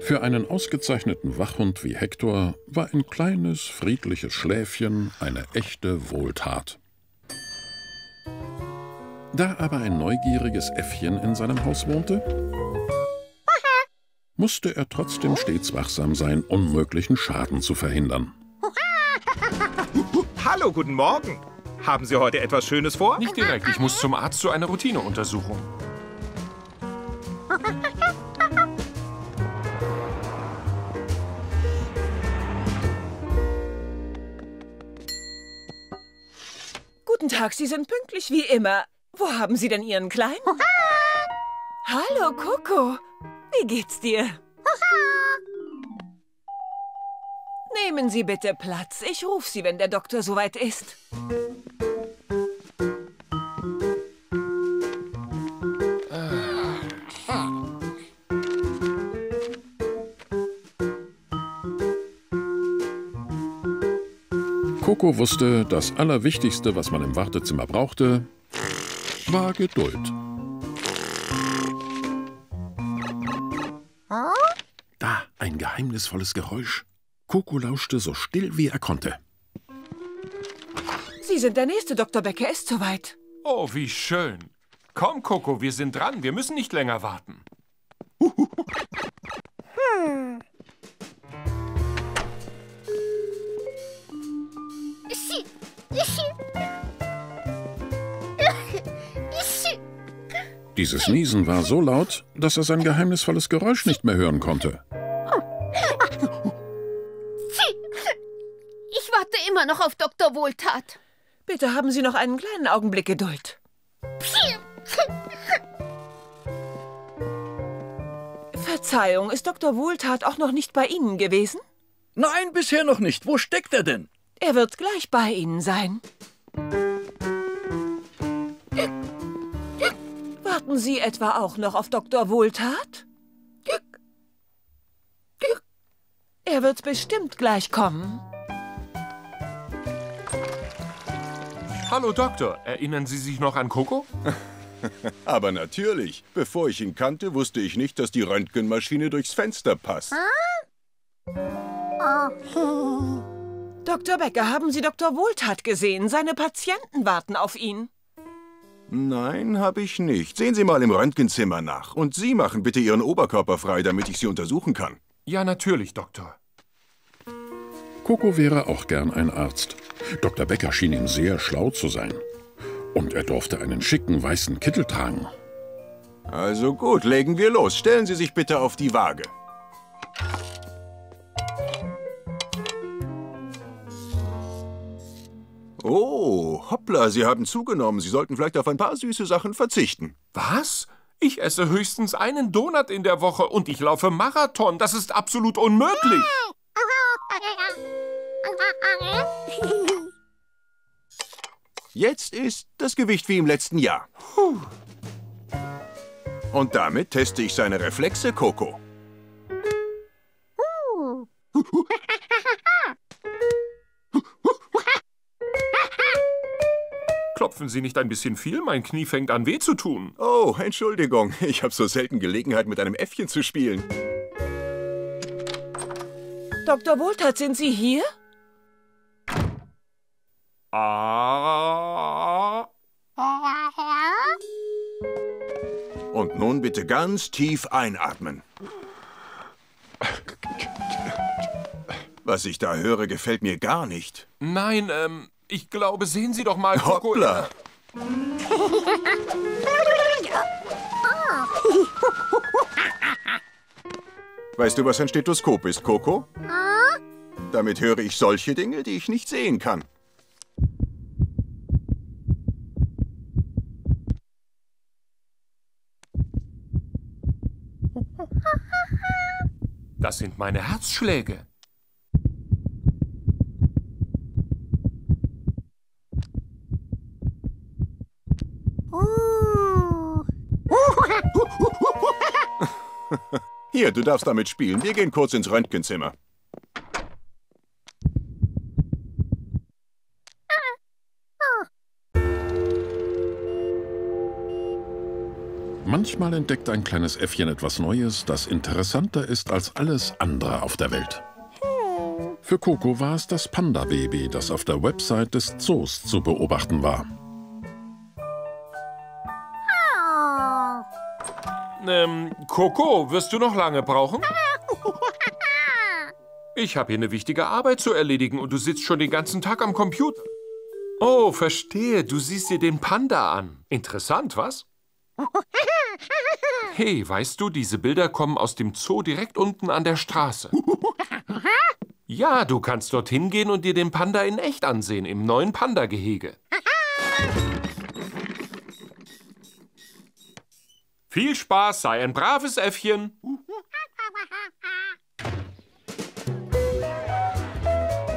Für einen ausgezeichneten Wachhund wie Hektor war ein kleines, friedliches Schläfchen eine echte Wohltat. Da aber ein neugieriges Äffchen in seinem Haus wohnte, musste er trotzdem stets wachsam sein, um möglichen Schaden zu verhindern. Hallo, guten Morgen. Haben Sie heute etwas Schönes vor? Nicht direkt, ich muss zum Arzt zu einer Routineuntersuchung. Guten Tag, Sie sind pünktlich wie immer. Wo haben Sie denn Ihren Kleinen? Hallo, Coco. Wie geht's dir? Nehmen Sie bitte Platz. Ich rufe Sie, wenn der Doktor soweit ist. Coco wusste, das Allerwichtigste, was man im Wartezimmer brauchte, war Geduld. Da, ein geheimnisvolles Geräusch. Coco lauschte so still, wie er konnte. Sie sind der Nächste, Dr. Becker ist soweit. Oh, wie schön. Komm, Coco, wir sind dran. Wir müssen nicht länger warten. Dieses Niesen war so laut, dass er sein geheimnisvolles Geräusch nicht mehr hören konnte. Ich warte immer noch auf Dr. Wohltat. Bitte haben Sie noch einen kleinen Augenblick Geduld. Verzeihung, ist Dr. Wohltat auch noch nicht bei Ihnen gewesen? Nein, bisher noch nicht. Wo steckt er denn? Er wird gleich bei Ihnen sein. Warten Sie etwa auch noch auf Dr. Wohltat? Er wird bestimmt gleich kommen. Hallo Doktor, erinnern Sie sich noch an Coco? Aber natürlich. Bevor ich ihn kannte, wusste ich nicht, dass die Röntgenmaschine durchs Fenster passt. Dr. Becker, haben Sie Dr. Wohltat gesehen? Seine Patienten warten auf ihn. Nein, habe ich nicht. Sehen Sie mal im Röntgenzimmer nach. Und Sie machen bitte Ihren Oberkörper frei, damit ich Sie untersuchen kann. Ja, natürlich, Doktor. Coco wäre auch gern ein Arzt. Dr. Becker schien ihm sehr schlau zu sein. Und er durfte einen schicken weißen Kittel tragen. Also gut, legen wir los. Stellen Sie sich bitte auf die Waage. Oh, hoppla, Sie haben zugenommen. Sie sollten vielleicht auf ein paar süße Sachen verzichten. Was? Ich esse höchstens einen Donut in der Woche und ich laufe Marathon. Das ist absolut unmöglich. Jetzt ist das Gewicht wie im letzten Jahr. Und damit teste ich seine Reflexe, Coco. Klopfen Sie nicht ein bisschen viel? Mein Knie fängt an, weh zu tun. Oh, Entschuldigung. Ich habe so selten Gelegenheit, mit einem Äffchen zu spielen. Dr. Wohltat, sind Sie hier? Und nun bitte ganz tief einatmen. Was ich da höre, gefällt mir gar nicht. Nein, ich glaube, sehen Sie doch mal, Coco. Hoppla. Weißt du, was ein Stethoskop ist, Coco? Damit höre ich solche Dinge, die ich nicht sehen kann. Das sind meine Herzschläge. Hier, du darfst damit spielen. Wir gehen kurz ins Röntgenzimmer. Manchmal entdeckt ein kleines Äffchen etwas Neues, das interessanter ist als alles andere auf der Welt. Für Coco war es das Panda-Baby, das auf der Website des Zoos zu beobachten war. Coco, wirst du noch lange brauchen? Ich habe hier eine wichtige Arbeit zu erledigen und du sitzt schon den ganzen Tag am Computer. Oh, verstehe, du siehst dir den Panda an. Interessant, was? Hey, weißt du, diese Bilder kommen aus dem Zoo direkt unten an der Straße. Ja, du kannst dorthin gehen und dir den Panda in echt ansehen, im neuen Panda-Gehege. Viel Spaß, sei ein braves Äffchen.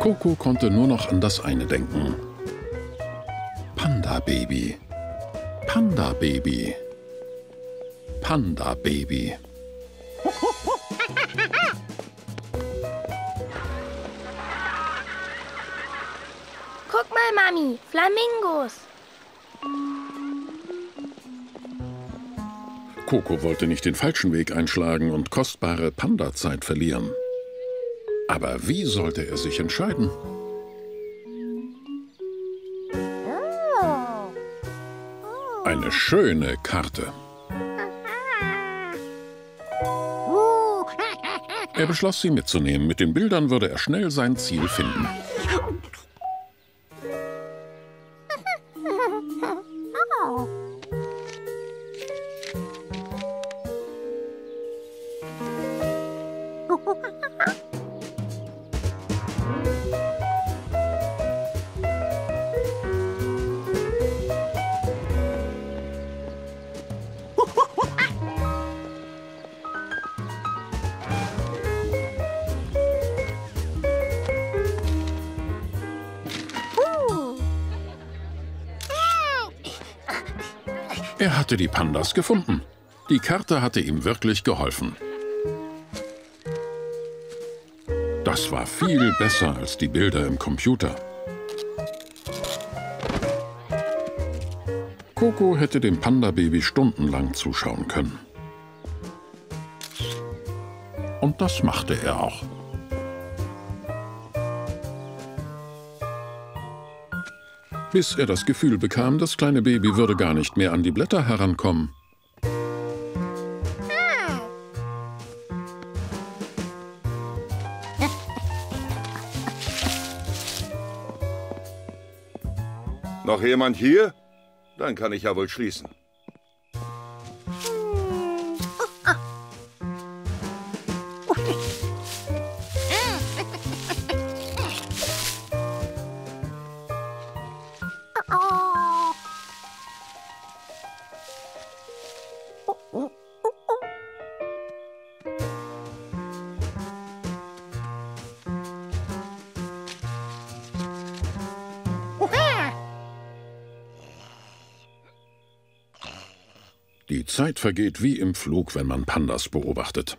Coco konnte nur noch an das eine denken. Panda-Baby. Panda-Baby. Panda-Baby. Guck mal, Mami, Flamingos. Coco wollte nicht den falschen Weg einschlagen und kostbare Panda-Zeit verlieren. Aber wie sollte er sich entscheiden? Eine schöne Karte. Er beschloss, sie mitzunehmen. Mit den Bildern würde er schnell sein Ziel finden. Er hatte die Pandas gefunden. Die Karte hatte ihm wirklich geholfen. Das war viel besser als die Bilder im Computer. Coco hätte dem Panda-Baby stundenlang zuschauen können. Und das machte er auch. Bis er das Gefühl bekam, das kleine Baby würde gar nicht mehr an die Blätter herankommen. Noch jemand hier? Dann kann ich ja wohl schließen. Zeit vergeht wie im Flug, wenn man Pandas beobachtet.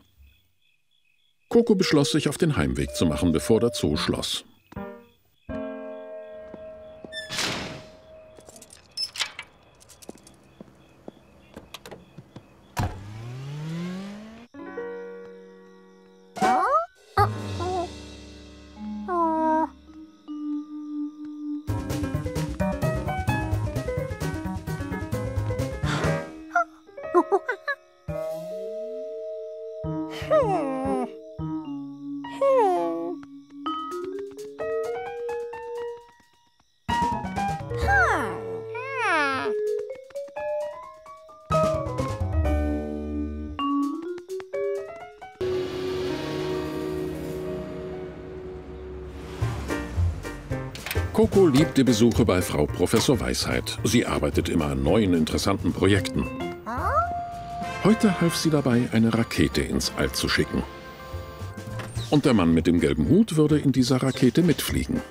Coco beschloss, sich auf den Heimweg zu machen, bevor der Zoo schloss. Coco liebt die Besuche bei Frau Professor Weisheit. Sie arbeitet immer an neuen, interessanten Projekten. Heute half sie dabei, eine Rakete ins All zu schicken. Und der Mann mit dem gelben Hut würde in dieser Rakete mitfliegen.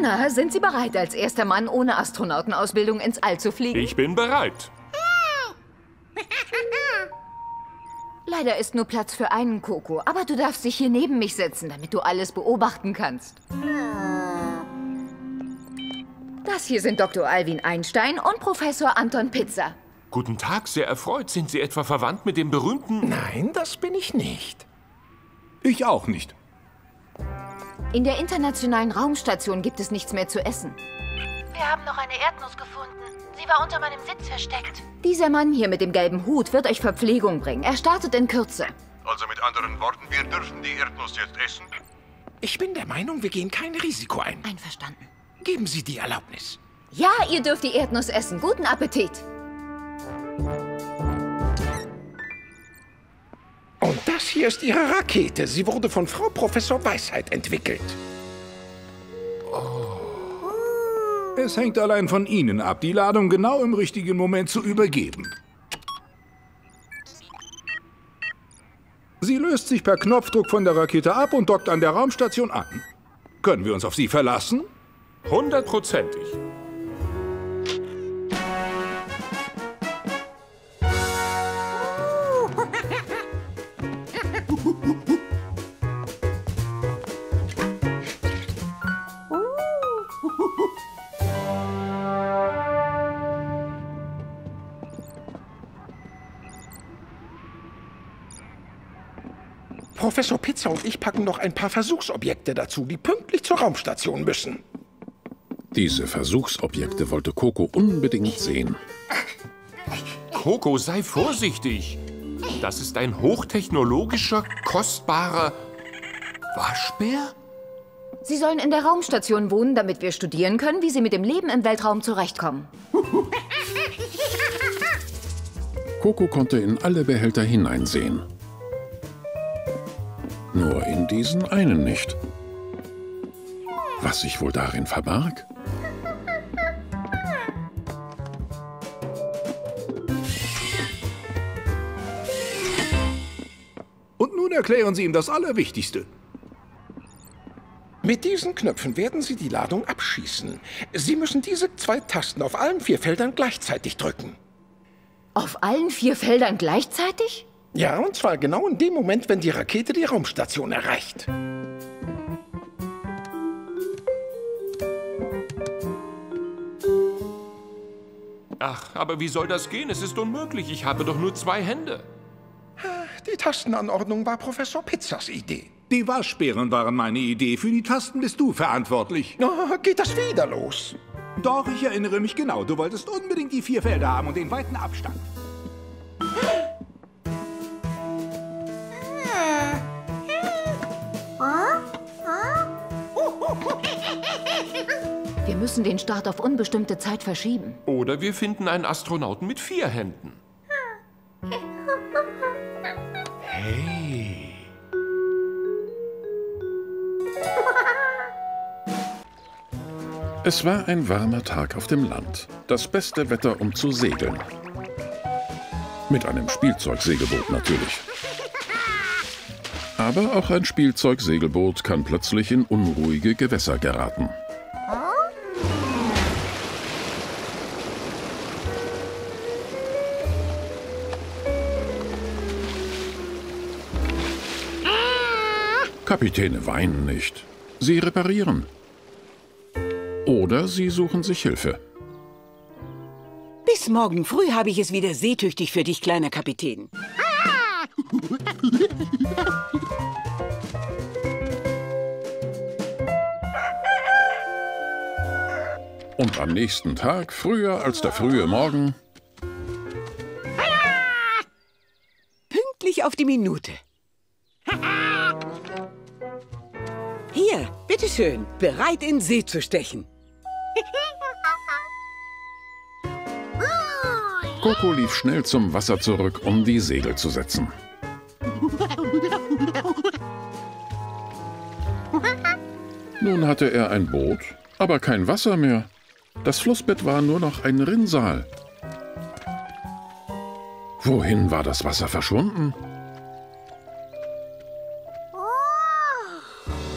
Na, sind Sie bereit, als erster Mann ohne Astronautenausbildung ins All zu fliegen? Ich bin bereit. Leider ist nur Platz für einen, Coco, aber du darfst dich hier neben mich setzen, damit du alles beobachten kannst. Das hier sind Dr. Alvin Einstein und Professor Anton Pizza. Guten Tag, sehr erfreut. Sind Sie etwa verwandt mit dem berühmten... Nein, das bin ich nicht. Ich auch nicht. In der internationalen Raumstation gibt es nichts mehr zu essen. Wir haben noch eine Erdnuss gefunden. Sie war unter meinem Sitz versteckt. Dieser Mann hier mit dem gelben Hut wird euch Verpflegung bringen. Er startet in Kürze. Also mit anderen Worten, wir dürfen die Erdnuss jetzt essen? Ich bin der Meinung, wir gehen kein Risiko ein. Einverstanden. Geben Sie die Erlaubnis. Ja, ihr dürft die Erdnuss essen. Guten Appetit. Und das hier ist Ihre Rakete. Sie wurde von Frau Professor Weisheit entwickelt. Oh. Es hängt allein von Ihnen ab, die Ladung genau im richtigen Moment zu übergeben. Sie löst sich per Knopfdruck von der Rakete ab und dockt an der Raumstation an. Können wir uns auf Sie verlassen? 100%ig. Professor Pizza und ich packen noch ein paar Versuchsobjekte dazu, die pünktlich zur Raumstation müssen. Diese Versuchsobjekte wollte Coco unbedingt sehen. Coco, sei vorsichtig. Das ist ein hochtechnologischer, kostbarer Waschbär? Sie sollen in der Raumstation wohnen, damit wir studieren können, wie sie mit dem Leben im Weltraum zurechtkommen. Coco konnte in alle Behälter hineinsehen. Nur in diesen einen nicht. Was sich wohl darin verbarg? Und nun erklären Sie ihm das Allerwichtigste. Mit diesen Knöpfen werden Sie die Ladung abschießen. Sie müssen diese 2 Tasten auf allen 4 Feldern gleichzeitig drücken. Auf allen 4 Feldern gleichzeitig? Ja, und zwar genau in dem Moment, wenn die Rakete die Raumstation erreicht. Ach, aber wie soll das gehen? Es ist unmöglich. Ich habe doch nur 2 Hände. Die Tastenanordnung war Professor Pizzas Idee. Die Waschbären waren meine Idee. Für die Tasten bist du verantwortlich. Oh, geht das wieder los? Doch, ich erinnere mich genau. Du wolltest unbedingt die 4 Felder haben und den weiten Abstand. Wir müssen den Start auf unbestimmte Zeit verschieben. Oder wir finden einen Astronauten mit 4 Händen. Hey. Es war ein warmer Tag auf dem Land. Das beste Wetter, um zu segeln. Mit einem Spielzeugsegelboot natürlich. Aber auch ein Spielzeugsegelboot kann plötzlich in unruhige Gewässer geraten. Kapitäne weinen nicht. Sie reparieren. Oder sie suchen sich Hilfe. Bis morgen früh habe ich es wieder seetüchtig für dich, kleiner Kapitän. Ah! Und am nächsten Tag, früher als der frühe Morgen... Ah! Pünktlich auf die Minute. Hier, bitteschön, bereit in See zu stechen. Coco lief schnell zum Wasser zurück, um die Segel zu setzen. Nun hatte er ein Boot, aber kein Wasser mehr. Das Flussbett war nur noch ein Rinnsal. Wohin war das Wasser verschwunden?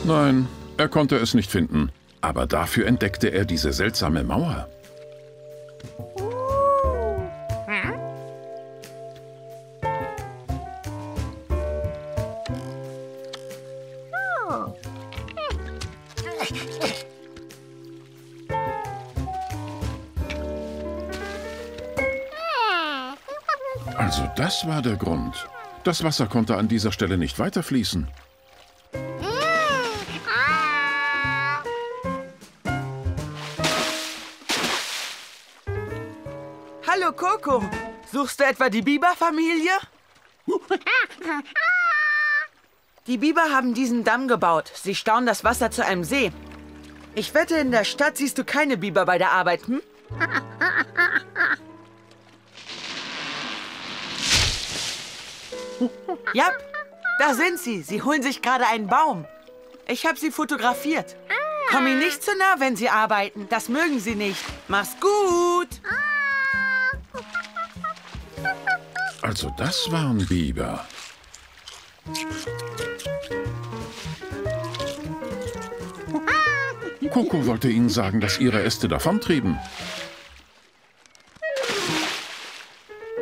Nein, er konnte es nicht finden. Aber dafür entdeckte er diese seltsame Mauer. Also das war der Grund. Das Wasser konnte an dieser Stelle nicht weiterfließen. Hallo Coco, suchst du etwa die Biberfamilie? Die Biber haben diesen Damm gebaut. Sie stauen das Wasser zu einem See. Ich wette, in der Stadt siehst du keine Biber bei der Arbeit, hm? Ja, da sind sie. Sie holen sich gerade einen Baum. Ich habe sie fotografiert. Komm ihnen nicht zu nah, wenn sie arbeiten. Das mögen sie nicht. Mach's gut. Also das waren Biber. Coco wollte ihnen sagen, dass ihre Äste davontrieben.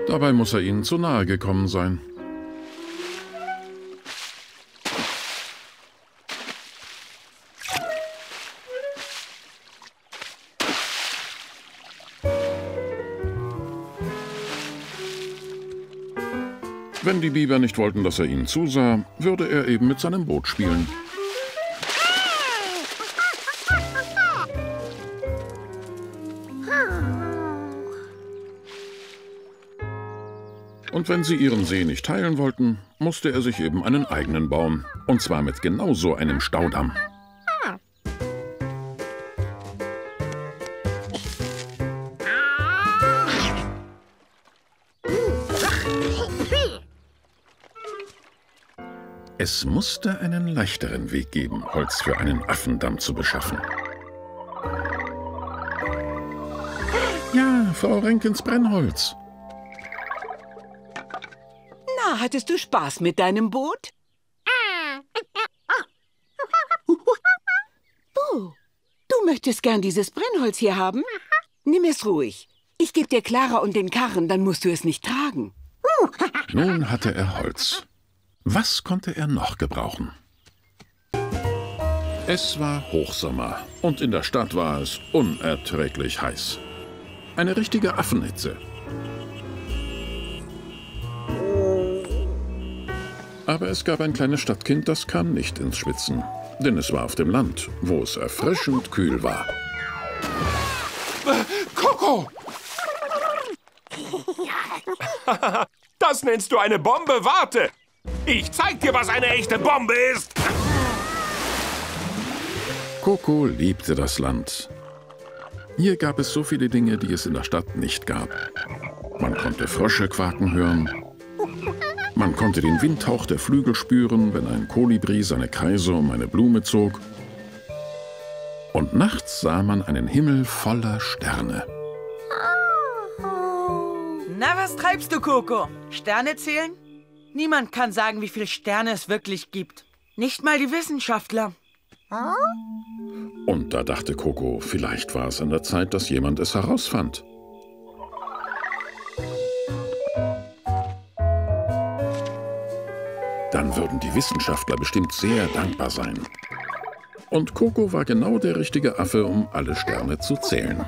Dabei muss er ihnen zu nahe gekommen sein. Wenn die Biber nicht wollten, dass er ihnen zusah, würde er eben mit seinem Boot spielen. Und wenn sie ihren See nicht teilen wollten, musste er sich eben einen eigenen bauen. Und zwar mit genau so einem Staudamm. Es musste einen leichteren Weg geben, Holz für einen Affendamm zu beschaffen. Ja, Frau Renkens Brennholz. Na, hattest du Spaß mit deinem Boot? Bo, du möchtest gern dieses Brennholz hier haben? Nimm es ruhig. Ich gebe dir Clara und den Karren, dann musst du es nicht tragen. Nun hatte er Holz. Was konnte er noch gebrauchen? Es war Hochsommer und in der Stadt war es unerträglich heiß. Eine richtige Affenhitze. Aber es gab ein kleines Stadtkind, das kam nicht ins Schwitzen. Denn es war auf dem Land, wo es erfrischend kühl war. Coco! Das nennst du eine Bombe? Warte! Ich zeig dir, was eine echte Bombe ist! Coco liebte das Land. Hier gab es so viele Dinge, die es in der Stadt nicht gab. Man konnte Frösche quaken hören. Man konnte den Windhauch der Flügel spüren, wenn ein Kolibri seine Kreise um eine Blume zog. Und nachts sah man einen Himmel voller Sterne. Na, was treibst du, Coco? Sterne zählen? Niemand kann sagen, wie viele Sterne es wirklich gibt. Nicht mal die Wissenschaftler. Und da dachte Coco, vielleicht war es an der Zeit, dass jemand es herausfand. Dann würden die Wissenschaftler bestimmt sehr dankbar sein. Und Coco war genau der richtige Affe, um alle Sterne zu zählen.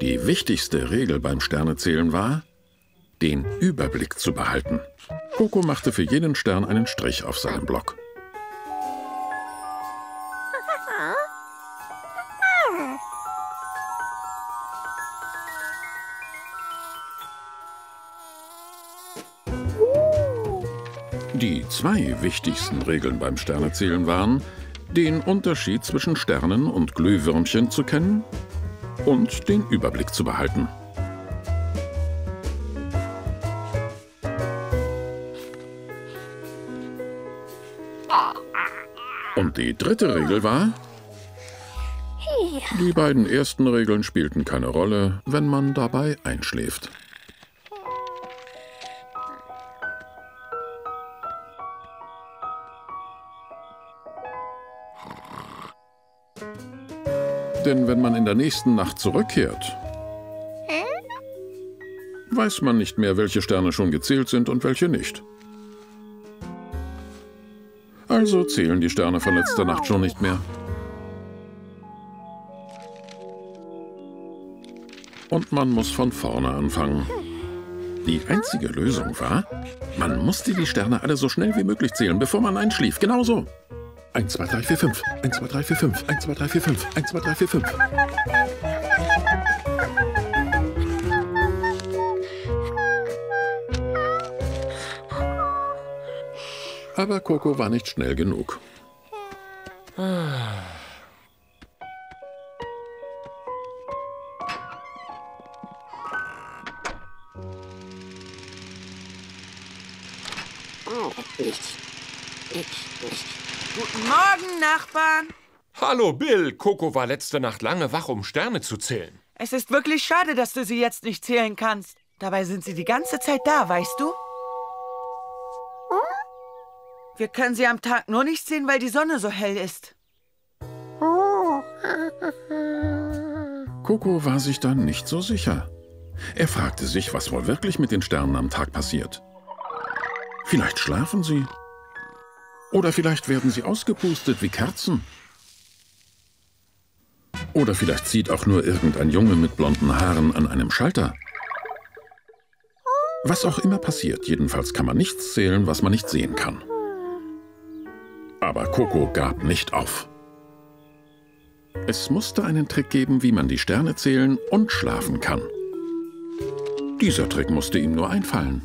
Die wichtigste Regel beim Sternezählen war, den Überblick zu behalten. Coco machte für jeden Stern einen Strich auf seinem Block. Die zwei wichtigsten Regeln beim Sternezählen waren, den Unterschied zwischen Sternen und Glühwürmchen zu kennen und den Überblick zu behalten. Und die dritte Regel war, die beiden ersten Regeln spielten keine Rolle, wenn man dabei einschläft. Denn wenn man in der nächsten Nacht zurückkehrt, weiß man nicht mehr, welche Sterne schon gezählt sind und welche nicht. Also zählen die Sterne von letzter Nacht schon nicht mehr. Und man muss von vorne anfangen. Die einzige Lösung war, man musste die Sterne alle so schnell wie möglich zählen, bevor man einschlief. Genau so. 1, 2, 3, 4, 5. 1, 2, 3, 4, 5. 1, 2, 3, 4, 5. 1, 2, 3, 4, 5. Aber Coco war nicht schnell genug. Guten Morgen, Nachbarn. Hallo, Bill. Coco war letzte Nacht lange wach, um Sterne zu zählen. Es ist wirklich schade, dass du sie jetzt nicht zählen kannst. Dabei sind sie die ganze Zeit da, weißt du? Wir können sie am Tag nur nicht sehen, weil die Sonne so hell ist. Coco war sich dann nicht so sicher. Er fragte sich, was wohl wirklich mit den Sternen am Tag passiert. Vielleicht schlafen sie. Oder vielleicht werden sie ausgepustet wie Kerzen. Oder vielleicht zieht auch nur irgendein Junge mit blonden Haaren an einem Schalter. Was auch immer passiert, jedenfalls kann man nichts zählen, was man nicht sehen kann. Aber Coco gab nicht auf. Es musste einen Trick geben, wie man die Sterne zählen und schlafen kann. Dieser Trick musste ihm nur einfallen.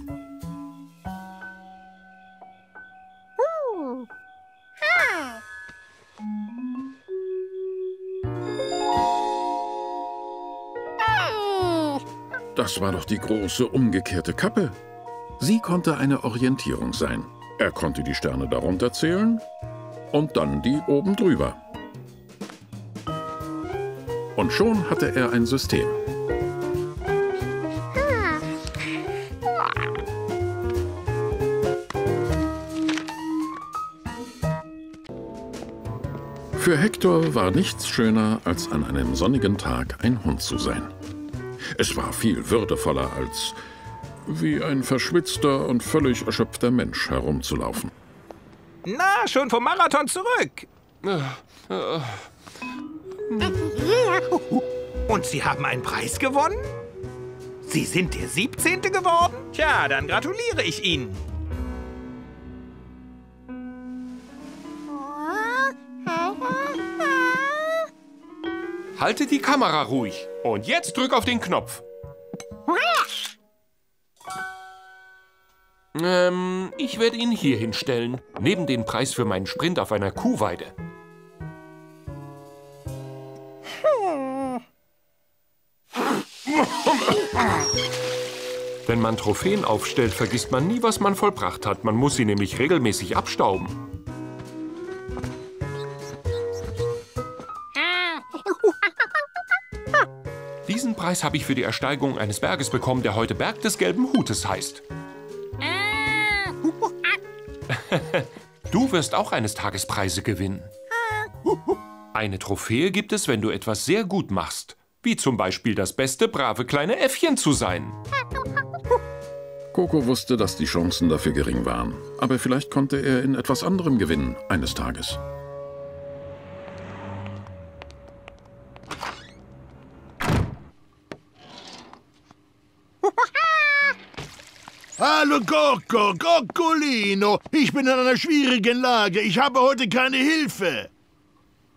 Das war doch die große umgekehrte Kappe. Sie konnte eine Orientierung sein. Er konnte die Sterne darunter zählen und dann die oben drüber. Und schon hatte er ein System. Für Hektor war nichts schöner, als an einem sonnigen Tag ein Hund zu sein. Es war viel würdevoller, als wie ein verschwitzter und völlig erschöpfter Mensch herumzulaufen. Na, schon vom Marathon zurück. Und Sie haben einen Preis gewonnen? Sie sind der 17. geworden? Tja, dann gratuliere ich Ihnen. Halte die Kamera ruhig. Und jetzt drück auf den Knopf. Ich werde ihn hier hinstellen. Neben den Preis für meinen Sprint auf einer Kuhweide. Wenn man Trophäen aufstellt, vergisst man nie, was man vollbracht hat. Man muss sie nämlich regelmäßig abstauben. Diesen Preis habe ich für die Ersteigung eines Berges bekommen, der heute Berg des Gelben Hutes heißt. Du wirst auch eines Tages Preise gewinnen. Eine Trophäe gibt es, wenn du etwas sehr gut machst. Wie zum Beispiel das beste, brave kleine Äffchen zu sein. Coco wusste, dass die Chancen dafür gering waren. Aber vielleicht konnte er in etwas anderem gewinnen, eines Tages. Hallo Coco, Coccolino, ich bin in einer schwierigen Lage, ich habe heute keine Hilfe.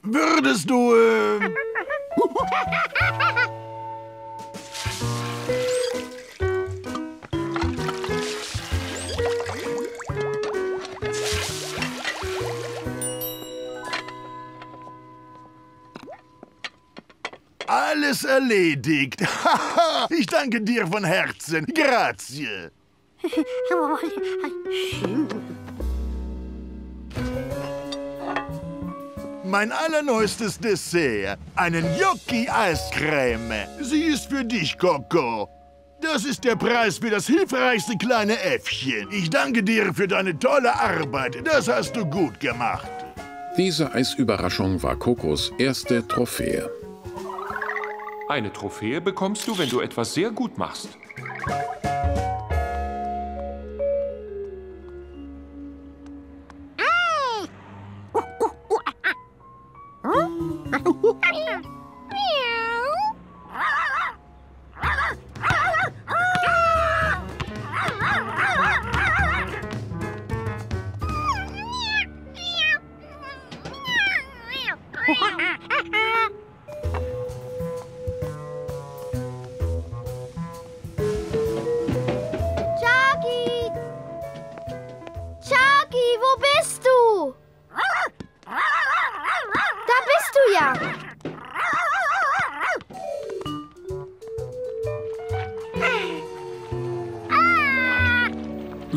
Würdest du... Alles erledigt. Ich danke dir von Herzen. Grazie. Mein allerneuestes Dessert, einen Gnocchi-Eiscreme. Sie ist für dich, Coco. Das ist der Preis für das hilfreichste kleine Äffchen. Ich danke dir für deine tolle Arbeit. Das hast du gut gemacht. Diese Eisüberraschung war Cocos erste Trophäe. Eine Trophäe bekommst du, wenn du etwas sehr gut machst.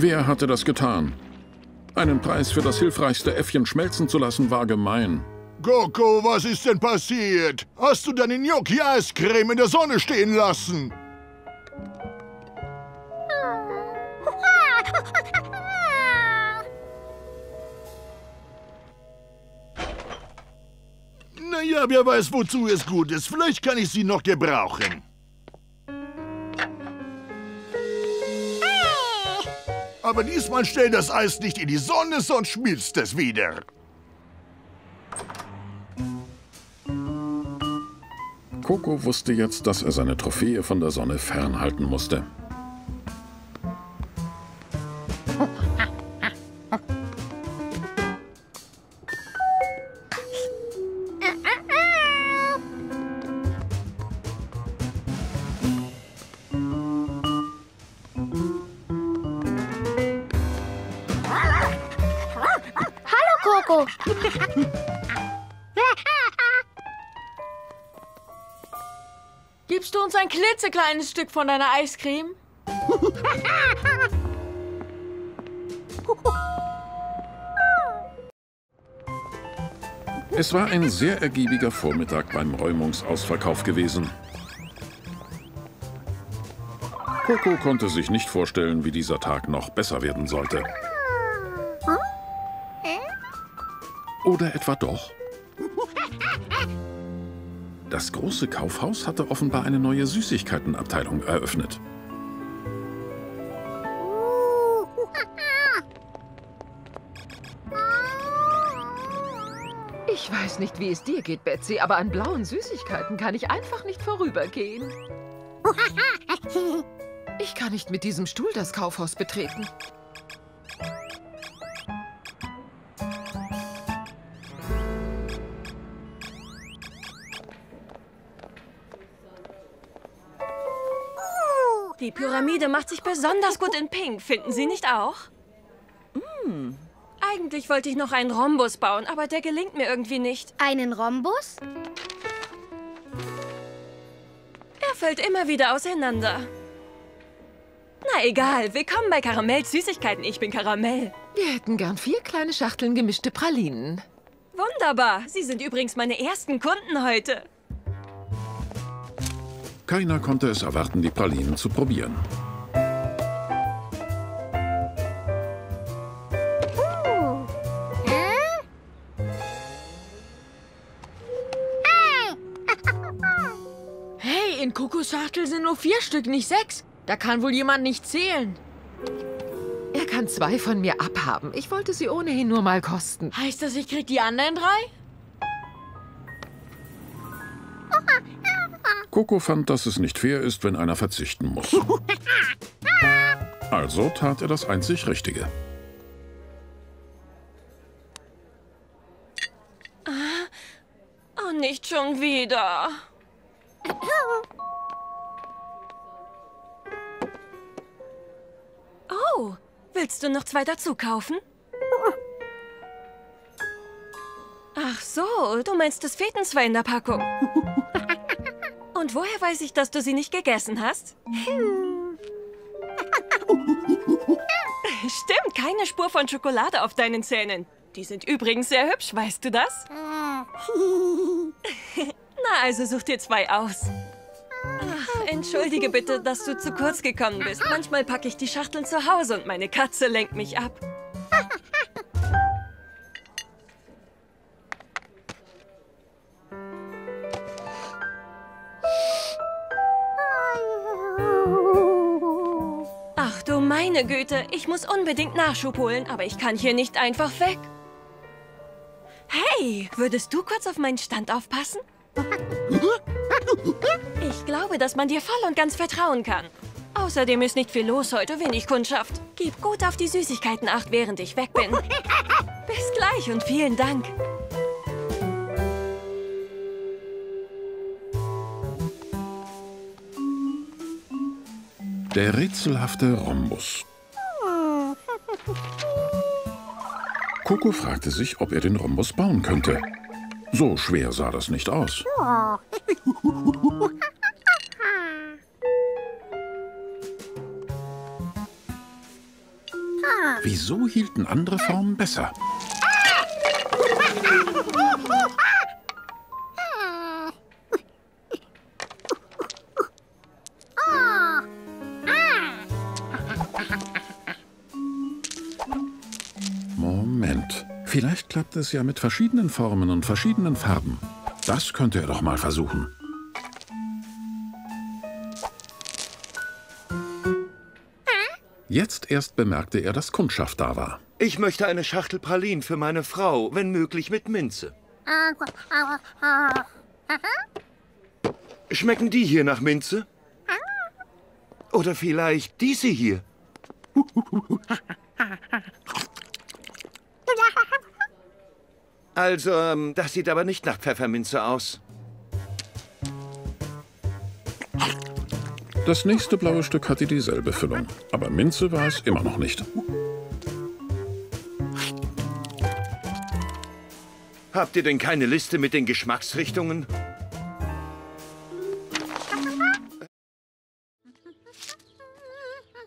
Wer hatte das getan? Einen Preis für das hilfreichste Äffchen schmelzen zu lassen, war gemein. Coco, was ist denn passiert? Hast du deine Gnocchi-Eiscreme in der Sonne stehen lassen? Naja, wer weiß, wozu es gut ist. Vielleicht kann ich sie noch gebrauchen. Aber diesmal stell das Eis nicht in die Sonne, sonst schmilzt es wieder. Coco wusste jetzt, dass er seine Trophäe von der Sonne fernhalten musste. Gibst du uns ein klitzekleines Stück von deiner Eiscreme? Es war ein sehr ergiebiger Vormittag beim Räumungsausverkauf gewesen. Coco konnte sich nicht vorstellen, wie dieser Tag noch besser werden sollte. Oder etwa doch? Das große Kaufhaus hatte offenbar eine neue Süßigkeitenabteilung eröffnet. Ich weiß nicht, wie es dir geht, Betsy, aber an blauen Süßigkeiten kann ich einfach nicht vorübergehen. Ich kann nicht mit diesem Stuhl das Kaufhaus betreten. Die Pyramide macht sich besonders gut in Pink, finden Sie nicht auch? Mm. Eigentlich wollte ich noch einen Rhombus bauen, aber der gelingt mir irgendwie nicht. Einen Rhombus? Er fällt immer wieder auseinander. Na egal, willkommen bei Karamells Süßigkeiten, ich bin Karamell. Wir hätten gern 4 kleine Schachteln gemischte Pralinen. Wunderbar, Sie sind übrigens meine ersten Kunden heute. Keiner konnte es erwarten, die Pralinen zu probieren. Hey, in Kokos Schachtel sind nur 4 Stück, nicht 6. Da kann wohl jemand nicht zählen. Er kann 2 von mir abhaben. Ich wollte sie ohnehin nur mal kosten. Heißt das, ich krieg die anderen 3? Coco fand, dass es nicht fair ist, wenn einer verzichten muss. Also tat er das einzig Richtige. Oh, nicht schon wieder. Oh, willst du noch 2 dazu kaufen? Ach so, du meinst, es fehlten 2 in der Packung. Und woher weiß ich, dass du sie nicht gegessen hast? Stimmt, keine Spur von Schokolade auf deinen Zähnen. Die sind übrigens sehr hübsch, weißt du das? Na, also such dir 2 aus. Ach, entschuldige bitte, dass du zu kurz gekommen bist. Manchmal packe ich die Schachteln zu Hause und meine Katze lenkt mich ab. Ach du meine Güte, ich muss unbedingt Nachschub holen, aber ich kann hier nicht einfach weg. Hey, würdest du kurz auf meinen Stand aufpassen? Ich glaube, dass man dir voll und ganz vertrauen kann. Außerdem ist nicht viel los heute, wenig Kundschaft. Gib gut auf die Süßigkeiten acht, während ich weg bin. Bis gleich und vielen Dank. Der rätselhafte Rhombus. Coco fragte sich, ob er den Rhombus bauen könnte. So schwer sah das nicht aus. Wieso hielten andere Formen besser? Moment. Vielleicht klappt es ja mit verschiedenen Formen und verschiedenen Farben. Das könnte er doch mal versuchen. Jetzt erst bemerkte er, dass Kundschaft da war. Ich möchte eine Schachtel Pralinen für meine Frau, wenn möglich mit Minze. Schmecken die hier nach Minze? Oder vielleicht diese hier? Also, das sieht aber nicht nach Pfefferminze aus. Das nächste blaue Stück hatte dieselbe Füllung, aber Minze war es immer noch nicht. Habt ihr denn keine Liste mit den Geschmacksrichtungen?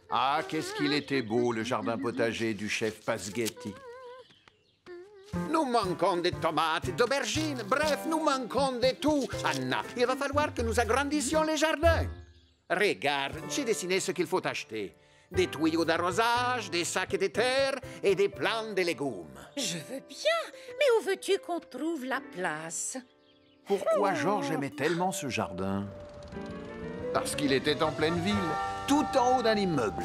Ah, qu'est-ce qu'il était beau, le jardin potager du Chef Pasquetti. Nous manquons de tomates, d'aubergines, bref, nous manquons de tout. Anna, il va falloir que nous agrandissions les jardins. Regarde, j'ai dessiné ce qu'il faut acheter. Des tuyaux d'arrosage, des sacs de terre et des plants de légumes. Je veux bien, mais où veux-tu qu'on trouve la place? Pourquoi George aimait tellement ce jardin? Parce qu'il était en pleine ville, tout en haut d'un immeuble.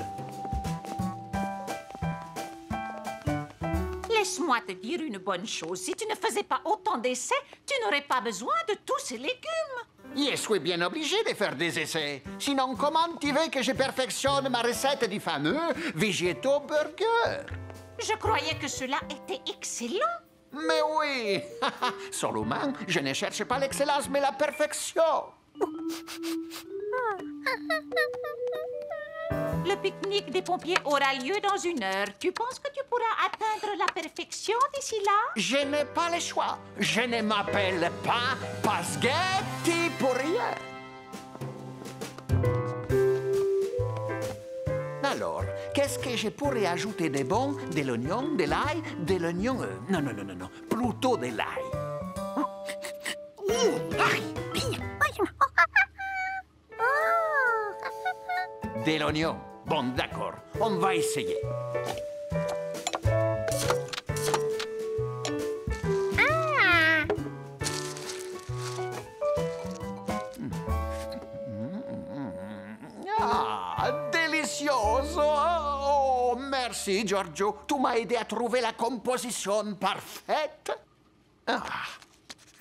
Laisse-moi te dire une bonne chose. Si tu ne faisais pas autant d'essais, tu n'aurais pas besoin de tous ces légumes. Je suis bien obligé de faire des essais. Sinon, comment tu veux que je perfectionne ma recette du fameux Végéto Burger? Je croyais que cela était excellent. Mais oui. Seulement, je ne cherche pas l'excellence, mais la perfection. Le pique-nique des pompiers aura lieu dans 1 heure. Tu penses que tu pourras atteindre la perfection d'ici là? Je n'ai pas le choix. Je ne m'appelle pas Pasquetti pour rien. Alors, qu'est-ce que je pourrais ajouter de bon? De l'oignon, de l'ail, de l'oignon... Non, non, non, non, non. Plutôt de l'ail. De l'oignon. Bon, d'accord. On va essayer. Ah, delicioso! Sì, Giorgio, tu m'hai aidé à trouver la composition parfaite. Ah.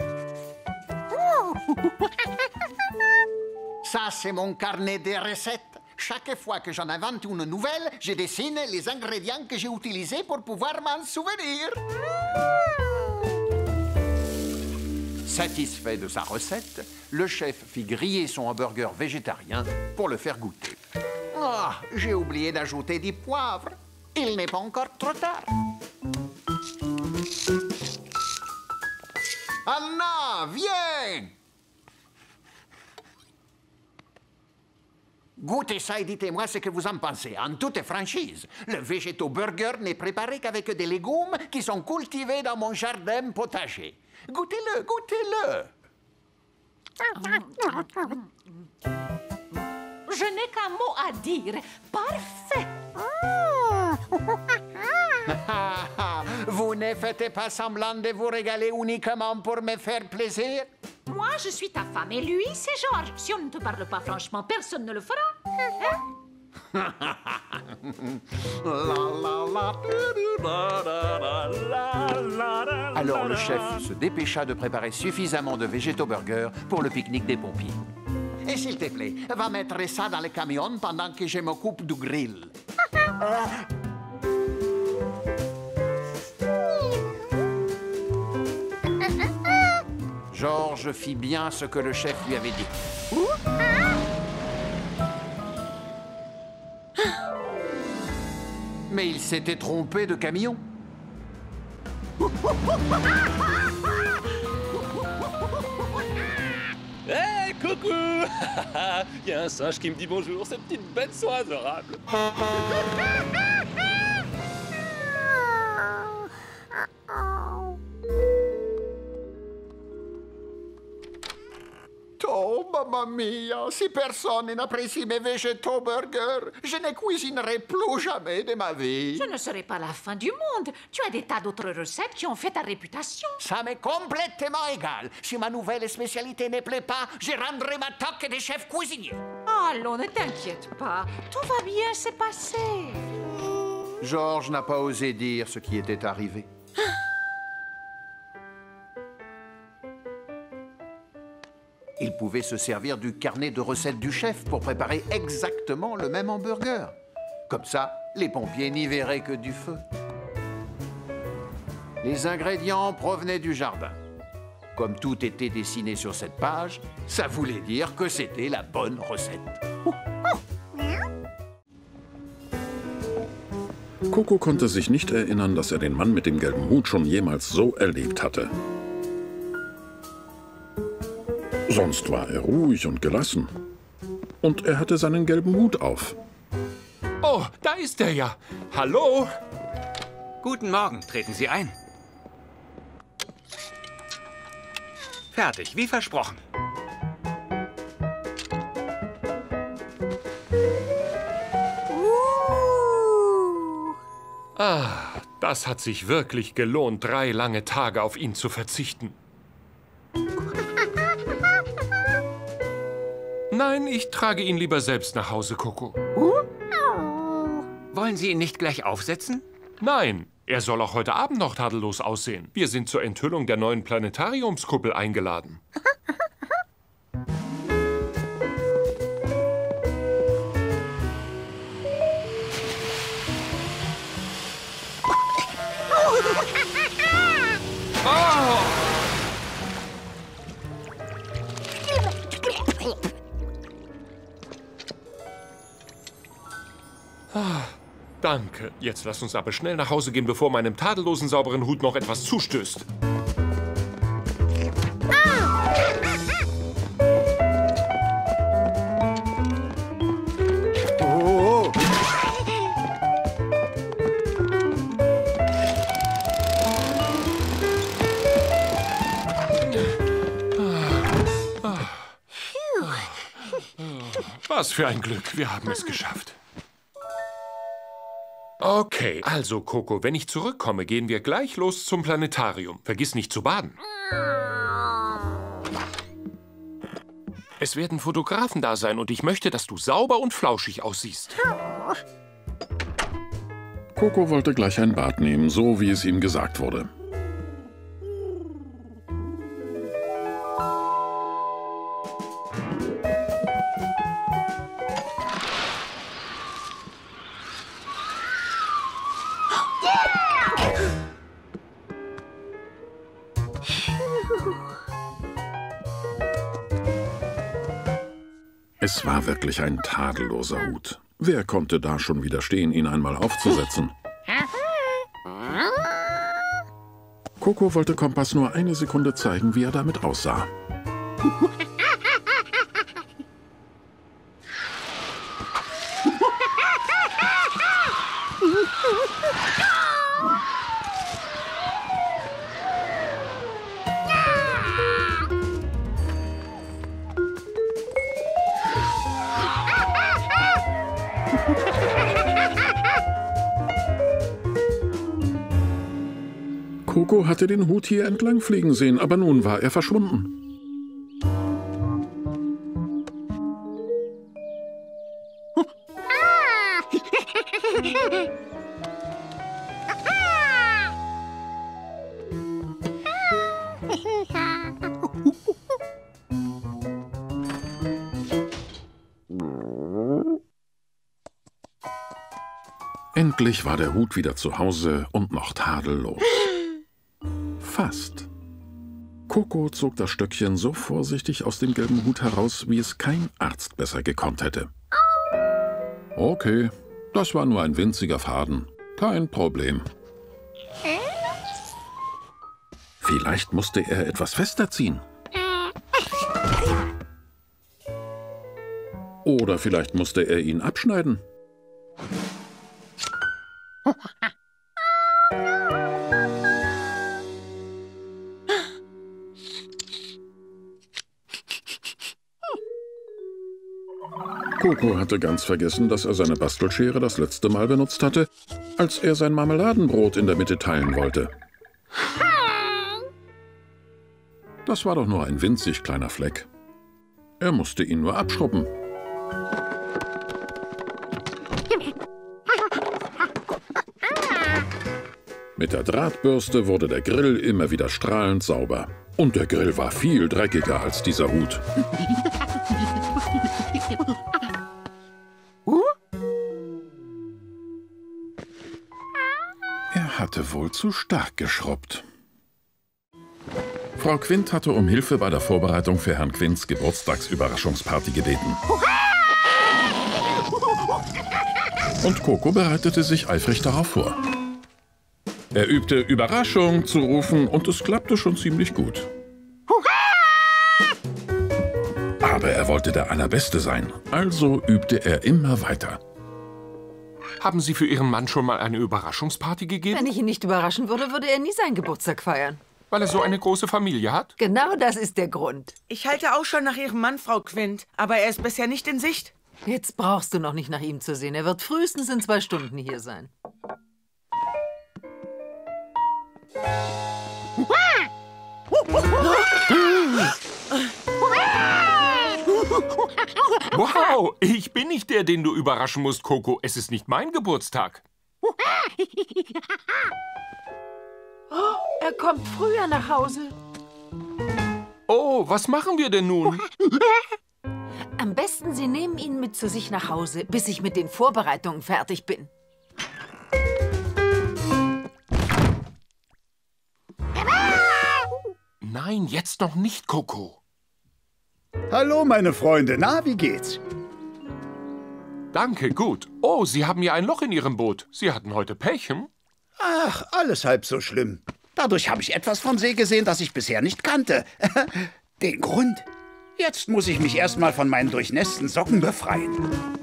Oh. Ça, c'est mon carnet de recettes. Chaque fois que j'en invente une nouvelle, je dessine les ingrédients que j'ai utilisés pour pouvoir m'en souvenir. Satisfait de sa recette, le chef fit griller son hamburger végétarien pour le faire goûter. Ah, oh, j'ai oublié d'ajouter du poivre. Il n'est pas encore trop tard. Anna, viens! Goûtez ça et dites-moi ce que vous en pensez, en toute franchise. Le végétaux burger n'est préparé qu'avec des légumes qui sont cultivés dans mon jardin potager. Goûtez-le, goûtez-le. Je n'ai qu'un mot à dire. Parfait. Vous ne faites pas semblant de vous régaler uniquement pour me faire plaisir? Moi, je suis ta femme et lui, c'est Georges. Si on ne te parle pas franchement, personne ne le fera. Hein? Alors le chef se dépêcha de préparer suffisamment de végétaux burgers pour le pique-nique des pompiers. Et s'il te plaît, va mettre ça dans le camion pendant que je m'occupe du grill. Georges fit bien ce que le chef lui avait dit. Mais il s'était trompé de camion. Hey, coucou! Il y a un singe qui me dit bonjour, ces petites bêtes sont adorables. Oh, mamma mia, si personne n'apprécie mes végétaux burgers, je ne cuisinerai plus jamais de ma vie. Ce ne serait pas la fin du monde. Tu as des tas d'autres recettes qui ont fait ta réputation. Ça m'est complètement égal. Si ma nouvelle spécialité ne plaît pas, je rendrai ma toque de chef cuisinier. Allons, ne t'inquiète pas. Tout va bien se passer. Georges n'a pas osé dire ce qui était arrivé. Il pouvait se servir du carnet de recettes du chef pour préparer exactement le même hamburger. Comme ça, les pompiers n'y verraient que du feu. Les ingrédients provenaient du jardin. Comme tout était dessiné sur cette page, ça voulait dire que c'était la bonne recette. Coco konnte sich nicht erinnern, dass er den Mann mit dem gelben Hut schon jemals so erlebt hatte. Sonst war er ruhig und gelassen. Und er hatte seinen gelben Hut auf. Oh, da ist er ja. Hallo. Guten Morgen, treten Sie ein. Fertig, wie versprochen. Ah, das hat sich wirklich gelohnt, 3 lange Tage auf ihn zu verzichten. Nein, ich trage ihn lieber selbst nach Hause, Coco. Wollen Sie ihn nicht gleich aufsetzen? Nein, er soll auch heute Abend noch tadellos aussehen. Wir sind zur Enthüllung der neuen Planetariumskuppel eingeladen. Danke. Jetzt lass uns aber schnell nach Hause gehen, bevor meinem tadellosen, sauberen Hut noch etwas zustößt. Oh. Was für ein Glück. Wir haben es geschafft. Okay, also Coco, wenn ich zurückkomme, gehen wir gleich los zum Planetarium. Vergiss nicht zu baden. Es werden Fotografen da sein und ich möchte, dass du sauber und flauschig aussiehst. Coco wollte gleich ein Bad nehmen, so wie es ihm gesagt wurde. Es war wirklich ein tadelloser Hut. Wer konnte da schon widerstehen, ihn einmal aufzusetzen? Coco wollte Kompass nur eine Sekunde zeigen, wie er damit aussah. Coco hatte den Hut hier entlang fliegen sehen, aber nun war er verschwunden. Endlich war der Hut wieder zu Hause und noch tadellos. Fast. Coco zog das Stöckchen so vorsichtig aus dem gelben Hut heraus, wie es kein Arzt besser gekonnt hätte. Okay, das war nur ein winziger Faden. Kein Problem. Vielleicht musste er etwas fester ziehen. Oder vielleicht musste er ihn abschneiden. Coco hatte ganz vergessen, dass er seine Bastelschere das letzte Mal benutzt hatte, als er sein Marmeladenbrot in der Mitte teilen wollte. Das war doch nur ein winzig kleiner Fleck. Er musste ihn nur abschrubben. Mit der Drahtbürste wurde der Grill immer wieder strahlend sauber. Und der Grill war viel dreckiger als dieser Hut. Hatte wohl zu stark geschrubbt. Frau Quint hatte um Hilfe bei der Vorbereitung für Herrn Quints Geburtstagsüberraschungsparty gebeten. Und Coco bereitete sich eifrig darauf vor. Er übte, Überraschung zu rufen, und es klappte schon ziemlich gut. Aber er wollte der Allerbeste sein, also übte er immer weiter. Haben Sie für Ihren Mann schon mal eine Überraschungsparty gegeben? Wenn ich ihn nicht überraschen würde, würde er nie seinen Geburtstag feiern. Weil er so eine große Familie hat? Genau das ist der Grund. Ich halte auch schon nach Ihrem Mann, Frau Quint, aber er ist bisher nicht in Sicht. Jetzt brauchst du noch nicht nach ihm zu sehen. Er wird frühestens in 2 Stunden hier sein. Wow, ich bin nicht der, den du überraschen musst, Coco. Es ist nicht mein Geburtstag. Oh, er kommt früher nach Hause. Oh, was machen wir denn nun? Am besten, Sie nehmen ihn mit zu sich nach Hause, bis ich mit den Vorbereitungen fertig bin. Nein, jetzt noch nicht, Coco. Hallo, meine Freunde. Na, wie geht's? Danke, gut. Oh, Sie haben ja ein Loch in Ihrem Boot. Sie hatten heute Pech, hm? Ach, alles halb so schlimm. Dadurch habe ich etwas vom See gesehen, das ich bisher nicht kannte. Den Grund. Jetzt muss ich mich erstmal von meinen durchnässten Socken befreien.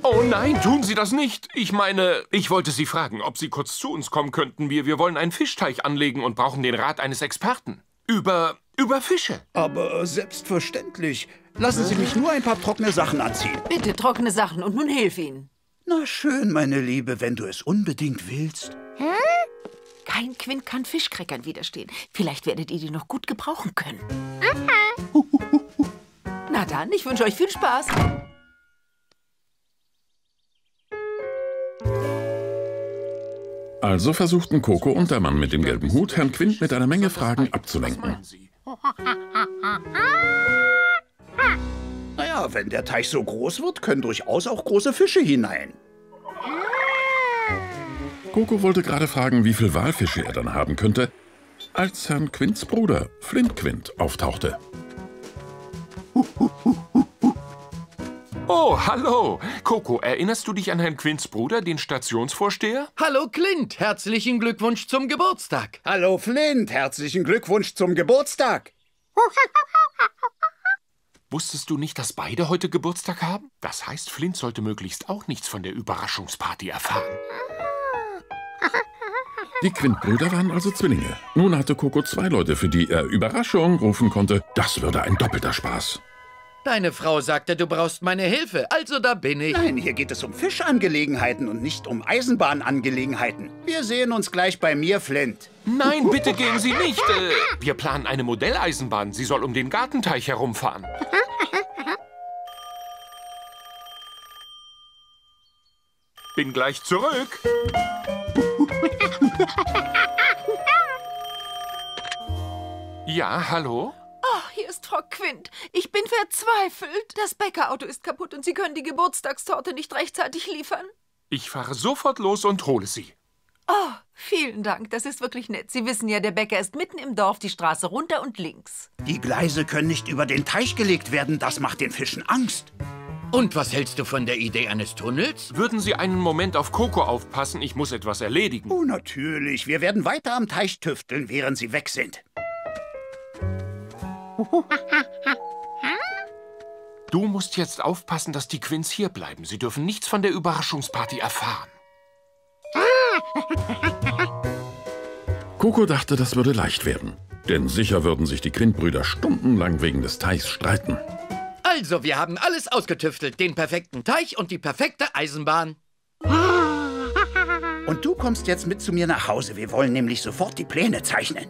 Oh nein, tun Sie das nicht. Ich meine, ich wollte Sie fragen, ob Sie kurz zu uns kommen könnten. Wir wollen einen Fischteich anlegen und brauchen den Rat eines Experten. Über Fische. Aber selbstverständlich. Lassen Sie mich nur ein paar trockene Sachen anziehen. Bitte, trockene Sachen. Und nun hilf ihnen. Na schön, meine Liebe, wenn du es unbedingt willst. Hä? Kein Quint kann Fischkräckern widerstehen. Vielleicht werdet ihr die noch gut gebrauchen können. Aha. Na dann, ich wünsche euch viel Spaß. Also versuchten Coco und der Mann mit dem gelben Hut, Herrn Quint mit einer Menge Fragen abzulenken. Naja, wenn der Teich so groß wird, können durchaus auch große Fische hinein. Coco wollte gerade fragen, wie viel Walfische er dann haben könnte, als Herrn Quints Bruder, Flint Quint, auftauchte. Oh, hallo. Coco, erinnerst du dich an Herrn Quints Bruder, den Stationsvorsteher? Hallo, Clint. Herzlichen Glückwunsch zum Geburtstag. Hallo, Flint. Herzlichen Glückwunsch zum Geburtstag. Wusstest du nicht, dass beide heute Geburtstag haben? Das heißt, Flint sollte möglichst auch nichts von der Überraschungsparty erfahren. Die Quint-Brüder waren also Zwillinge. Nun hatte Coco zwei Leute, für die er Überraschung rufen konnte. Das würde ein doppelter Spaß. Deine Frau sagte, du brauchst meine Hilfe, also da bin ich. Nein, hier geht es um Fischangelegenheiten und nicht um Eisenbahnangelegenheiten. Wir sehen uns gleich bei mir, Flint. Nein, bitte gehen Sie nicht. Wir planen eine Modelleisenbahn. Sie soll um den Gartenteich herumfahren. Bin gleich zurück. Ja, hallo? Hier ist Frau Quint. Ich bin verzweifelt. Das Bäckerauto ist kaputt und Sie können die Geburtstagstorte nicht rechtzeitig liefern. Ich fahre sofort los und hole sie. Oh, vielen Dank. Das ist wirklich nett. Sie wissen ja, der Bäcker ist mitten im Dorf, die Straße runter und links. Die Gleise können nicht über den Teich gelegt werden. Das macht den Fischen Angst. Und was hältst du von der Idee eines Tunnels? Würden Sie einen Moment auf Coco aufpassen? Ich muss etwas erledigen. Oh, natürlich. Wir werden weiter am Teich tüfteln, während Sie weg sind. Du musst jetzt aufpassen, dass die Quints hier bleiben. Sie dürfen nichts von der Überraschungsparty erfahren. Coco dachte, das würde leicht werden. Denn sicher würden sich die Quint-Brüder stundenlang wegen des Teichs streiten. Also, wir haben alles ausgetüftelt. Den perfekten Teich und die perfekte Eisenbahn. Und du kommst jetzt mit zu mir nach Hause. Wir wollen nämlich sofort die Pläne zeichnen.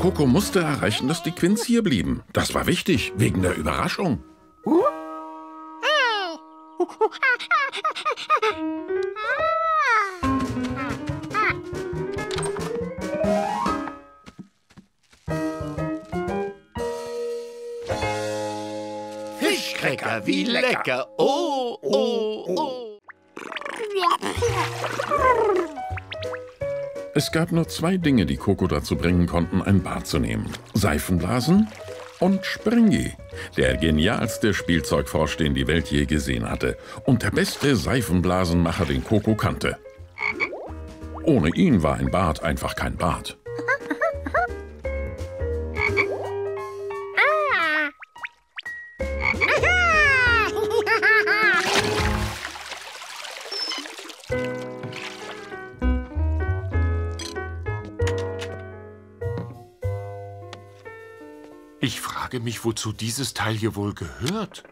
Coco musste erreichen, dass die Quints hier blieben. Das war wichtig, wegen der Überraschung. Fischcracker, wie lecker! Oh, oh, oh! Es gab nur zwei Dinge, die Coco dazu bringen konnten, ein Bad zu nehmen. Seifenblasen und Springy, der genialste Spielzeugfrosch, den die Welt je gesehen hatte. Und der beste Seifenblasenmacher, den Coco kannte. Ohne ihn war ein Bad einfach kein Bad. Ich frage mich, wozu dieses Teil hier wohl gehört.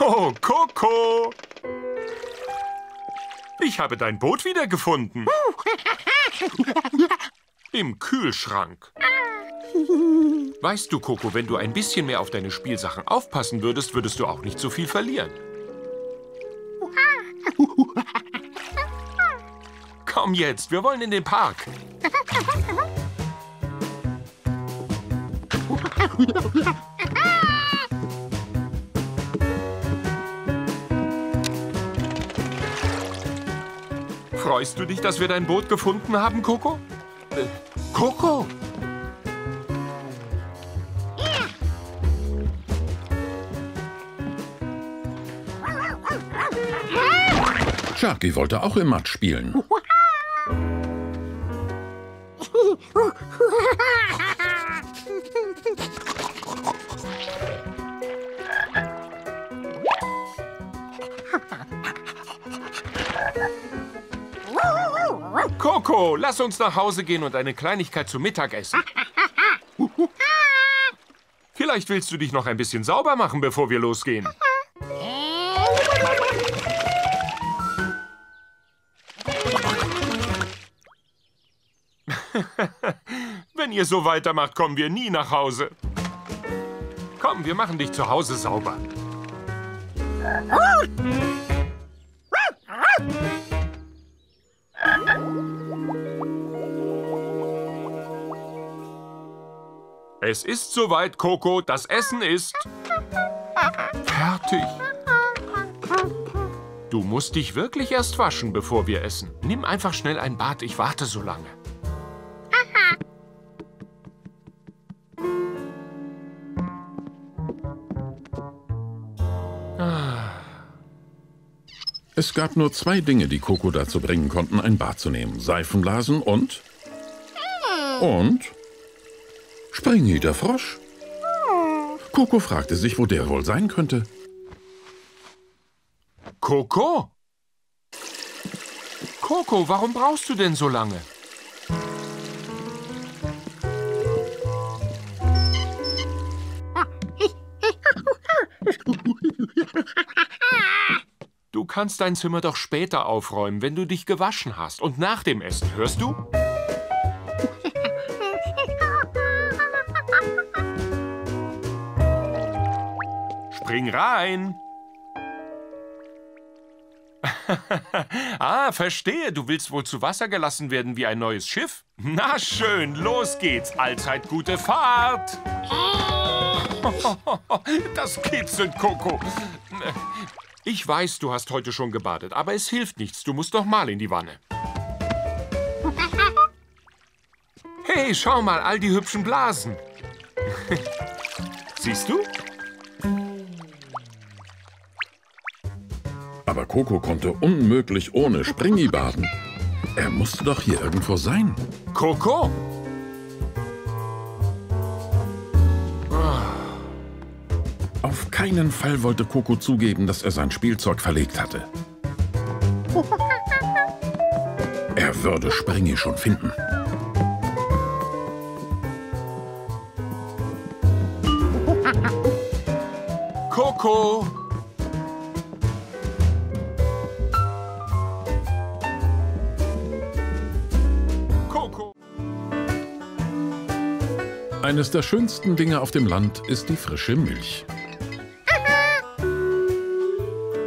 Oh, Coco! Ich habe dein Boot wiedergefunden. Im Kühlschrank. Weißt du, Coco, wenn du ein bisschen mehr auf deine Spielsachen aufpassen würdest, würdest du auch nicht so viel verlieren. Komm jetzt, wir wollen in den Park. Freust du dich, dass wir dein Boot gefunden haben, Coco? Coco! Sharky wollte auch im Matsch spielen. Coco, lass uns nach Hause gehen und eine Kleinigkeit zu Mittag essen. Vielleicht willst du dich noch ein bisschen sauber machen, bevor wir losgehen. Wenn ihr so weitermacht, kommen wir nie nach Hause. Komm, wir machen dich zu Hause sauber. Es ist soweit, Coco. Das Essen ist fertig. Du musst dich wirklich erst waschen, bevor wir essen. Nimm einfach schnell ein Bad. Ich warte so lange. Es gab nur zwei Dinge, die Coco dazu bringen konnten, ein Bad zu nehmen. Seifenblasen und... Springy, der Frosch. Coco fragte sich, wo der wohl sein könnte. Coco? Coco, warum brauchst du denn so lange? Du kannst dein Zimmer doch später aufräumen, wenn du dich gewaschen hast und nach dem Essen, hörst du? Spring rein! Ah, verstehe. Du willst wohl zu Wasser gelassen werden wie ein neues Schiff? Na schön, los geht's. Allzeit gute Fahrt. Das kitzelt, Coco. Ich weiß, du hast heute schon gebadet, aber es hilft nichts. Du musst noch mal in die Wanne. Hey, schau mal, all die hübschen Blasen. Siehst du? Aber Coco konnte unmöglich ohne Springy baden. Er musste doch hier irgendwo sein. Coco! Auf keinen Fall wollte Coco zugeben, dass er sein Spielzeug verlegt hatte. Er würde Springy schon finden. Coco! Eines der schönsten Dinge auf dem Land ist die frische Milch.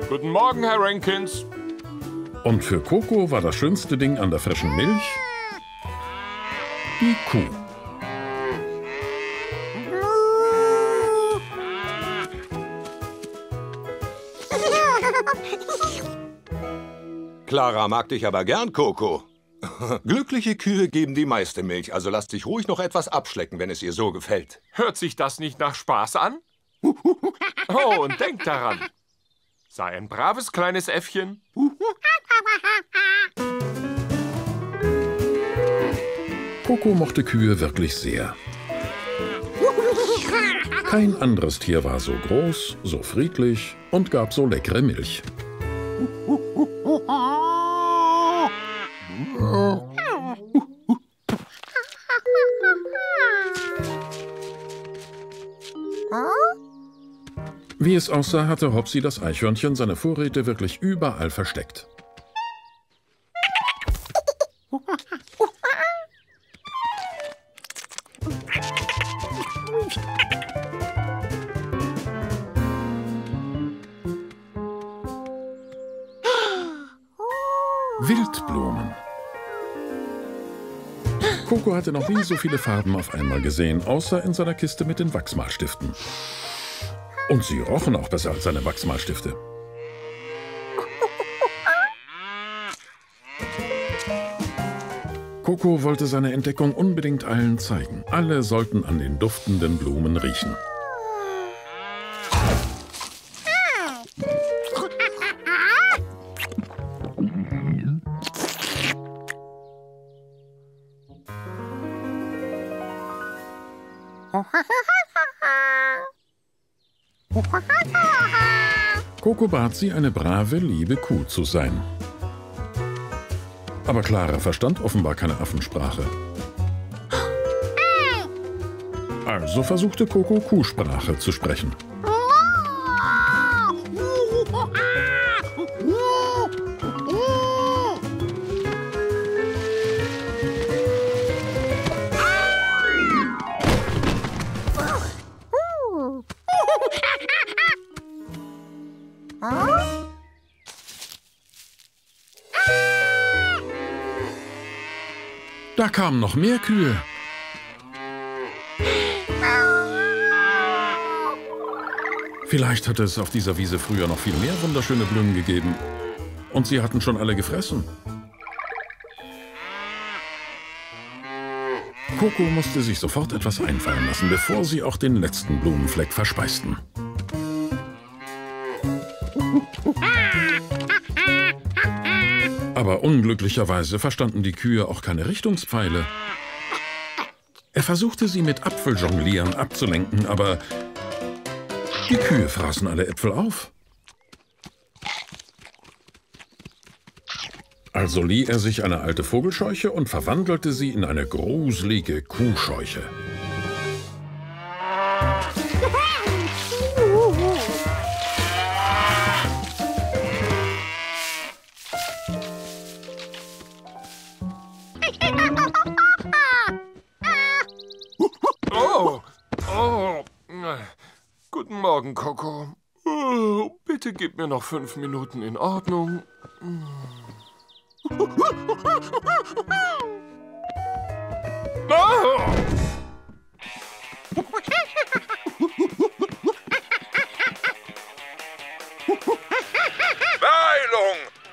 Guten Morgen, Herr Rankins. Und für Coco war das schönste Ding an der frischen Milch die Kuh. Clara mag dich aber gern, Coco. Glückliche Kühe geben die meiste Milch, also lass dich ruhig noch etwas abschlecken, wenn es ihr so gefällt. Hört sich das nicht nach Spaß an? Oh, und denk daran. Sei ein braves kleines Äffchen. Coco mochte Kühe wirklich sehr. Kein anderes Tier war so groß, so friedlich und gab so leckere Milch. Wie es aussah, hatte Hopsi das Eichhörnchen seine Vorräte wirklich überall versteckt. Wildblumen. Coco hatte noch nie so viele Farben auf einmal gesehen, außer in seiner Kiste mit den Wachsmalstiften. Und sie rochen auch besser als seine Wachsmalstifte. Coco wollte seine Entdeckung unbedingt allen zeigen. Alle sollten an den duftenden Blumen riechen. Coco bat sie, eine brave, liebe Kuh zu sein. Aber Clara verstand offenbar keine Affensprache. Also versuchte Coco, Kuhsprache zu sprechen. Da kamen noch mehr Kühe. Vielleicht hatte es auf dieser Wiese früher noch viel mehr wunderschöne Blumen gegeben. Und sie hatten schon alle gefressen. Coco musste sich sofort etwas einfallen lassen, bevor sie auch den letzten Blumenfleck verspeisten. Aber unglücklicherweise verstanden die Kühe auch keine Richtungspfeile. Er versuchte, sie mit Apfeljonglieren abzulenken, aber die Kühe fraßen alle Äpfel auf. Also lieh er sich eine alte Vogelscheuche und verwandelte sie in eine gruselige Kuhscheuche. Guten Morgen, Coco. Bitte gib mir noch 5 Minuten in Ordnung. Beeilung!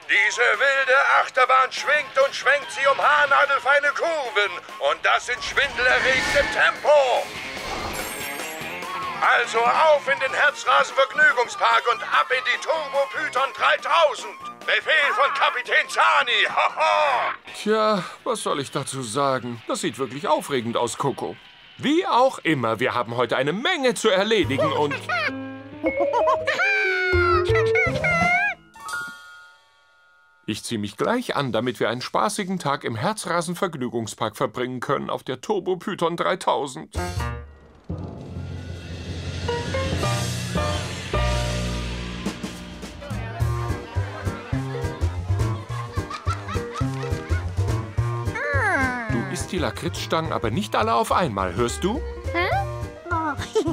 Diese wilde Achterbahn schwingt und schwenkt sie um haarnadelfeine Kurven. Und das in schwindelerregendem Tempo. Also auf in den Herzrasenvergnügungspark und ab in die Turbo Python 3000. Befehl von Kapitän Zani! Haha! Tja, was soll ich dazu sagen? Das sieht wirklich aufregend aus, Coco. Wie auch immer, wir haben heute eine Menge zu erledigen und... Ich ziehe mich gleich an, damit wir einen spaßigen Tag im Herzrasenvergnügungspark verbringen können auf der Turbo Python 3000. Die Lakritzstangen, aber nicht alle auf einmal, hörst du? Oh.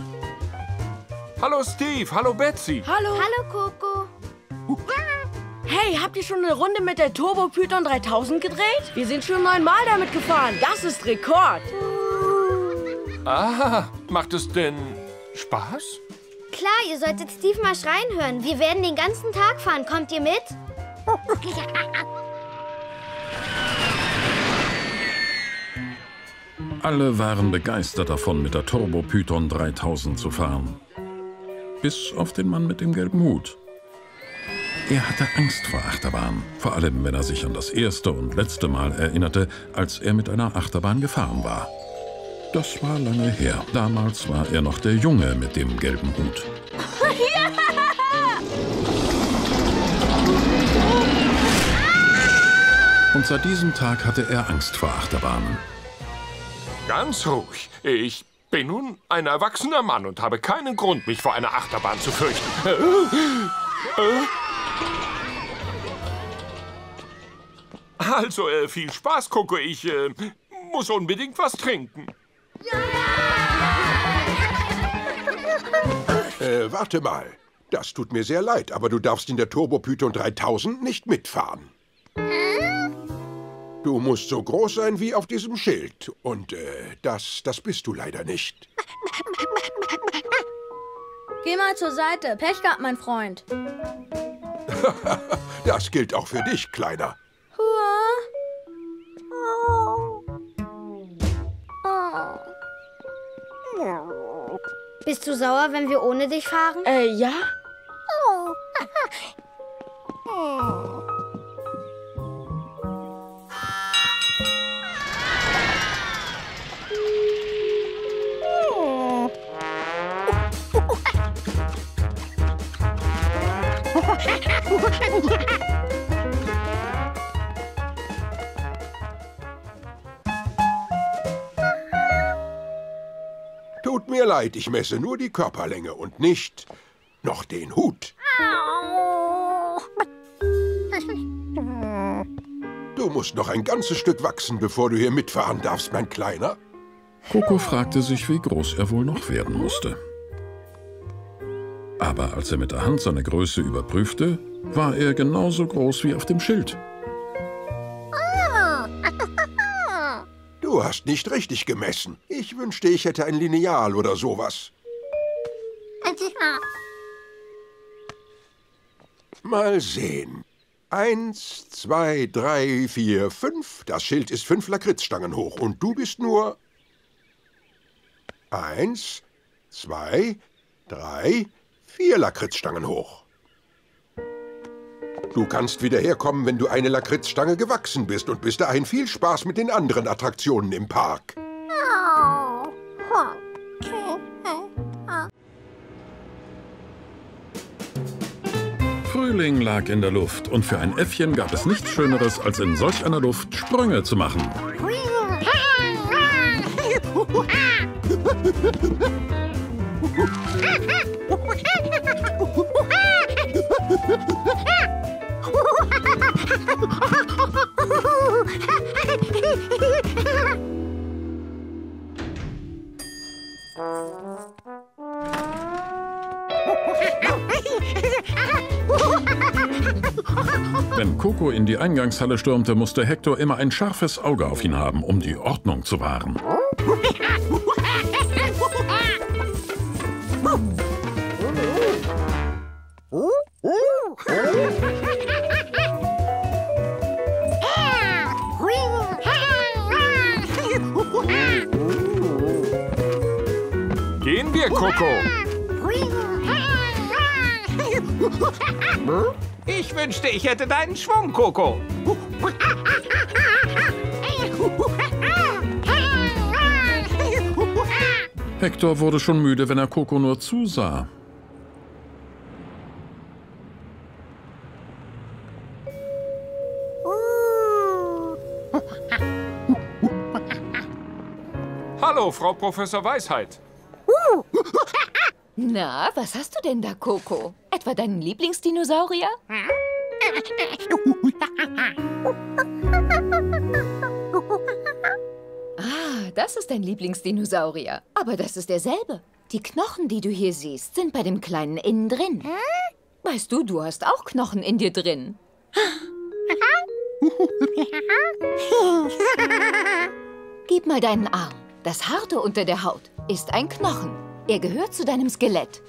Hallo Steve, hallo Betsy. Hallo. Hallo Coco. Hey, habt ihr schon eine Runde mit der Turbo Python 3000 gedreht? Wir sind schon 9 Mal damit gefahren. Das ist Rekord. Ah, macht es denn Spaß? Klar, ihr solltet Steve mal schreien hören. Wir werden den ganzen Tag fahren. Kommt ihr mit? Alle waren begeistert davon, mit der Turbo Python 3000 zu fahren. Bis auf den Mann mit dem gelben Hut. Er hatte Angst vor Achterbahnen, vor allem wenn er sich an das erste und letzte Mal erinnerte, als er mit einer Achterbahn gefahren war. Das war lange her. Damals war er noch der Junge mit dem gelben Hut. Ja! Und seit diesem Tag hatte er Angst vor Achterbahnen. Ganz ruhig. Ich bin nun ein erwachsener Mann und habe keinen Grund, mich vor einer Achterbahn zu fürchten. Also, viel Spaß, Coco. Ich muss unbedingt was trinken. Warte mal. Das tut mir sehr leid, aber du darfst in der Turbo Python 3000 nicht mitfahren. Du musst so groß sein wie auf diesem Schild. Und das bist du leider nicht. Geh mal zur Seite. Pech gehabt, mein Freund. Das gilt auch für dich, Kleiner. Bist du sauer, wenn wir ohne dich fahren? Ja. Tut mir leid, ich messe nur die Körperlänge und nicht noch den Hut. Du musst noch ein ganzes Stück wachsen, bevor du hier mitfahren darfst, mein Kleiner. Coco fragte sich, wie groß er wohl noch werden musste. Aber als er mit der Hand seine Größe überprüfte, war er genauso groß wie auf dem Schild. Du hast nicht richtig gemessen. Ich wünschte, ich hätte ein Lineal oder sowas. Mal sehen. 1, 2, 3, 4, 5. Das Schild ist 5 Lakritzstangen hoch und du bist nur... 1, 2, 3, 4 Lakritzstangen hoch. Du kannst wieder herkommen, wenn du eine Lakritzstange gewachsen bist. Und bis dahin viel Spaß mit den anderen Attraktionen im Park. Frühling lag in der Luft und für ein Äffchen gab es nichts Schöneres, als in solch einer Luft Sprünge zu machen. Wenn Coco in die Eingangshalle stürmte, musste Hektor immer ein scharfes Auge auf ihn haben, um die Ordnung zu wahren. Gehen wir, Coco! Ich wünschte, ich hätte deinen Schwung, Coco! Hektor wurde schon müde, wenn er Coco nur zusah. Hallo, Frau Professor Weisheit. Na, was hast du denn da, Coco? Etwa deinen Lieblingsdinosaurier? Ah, das ist dein Lieblingsdinosaurier. Aber das ist derselbe. Die Knochen, die du hier siehst, sind bei dem Kleinen innen drin. Weißt du, du hast auch Knochen in dir drin. Gib mal deinen Arm. Das Harte unter der Haut ist ein Knochen. Er gehört zu deinem Skelett.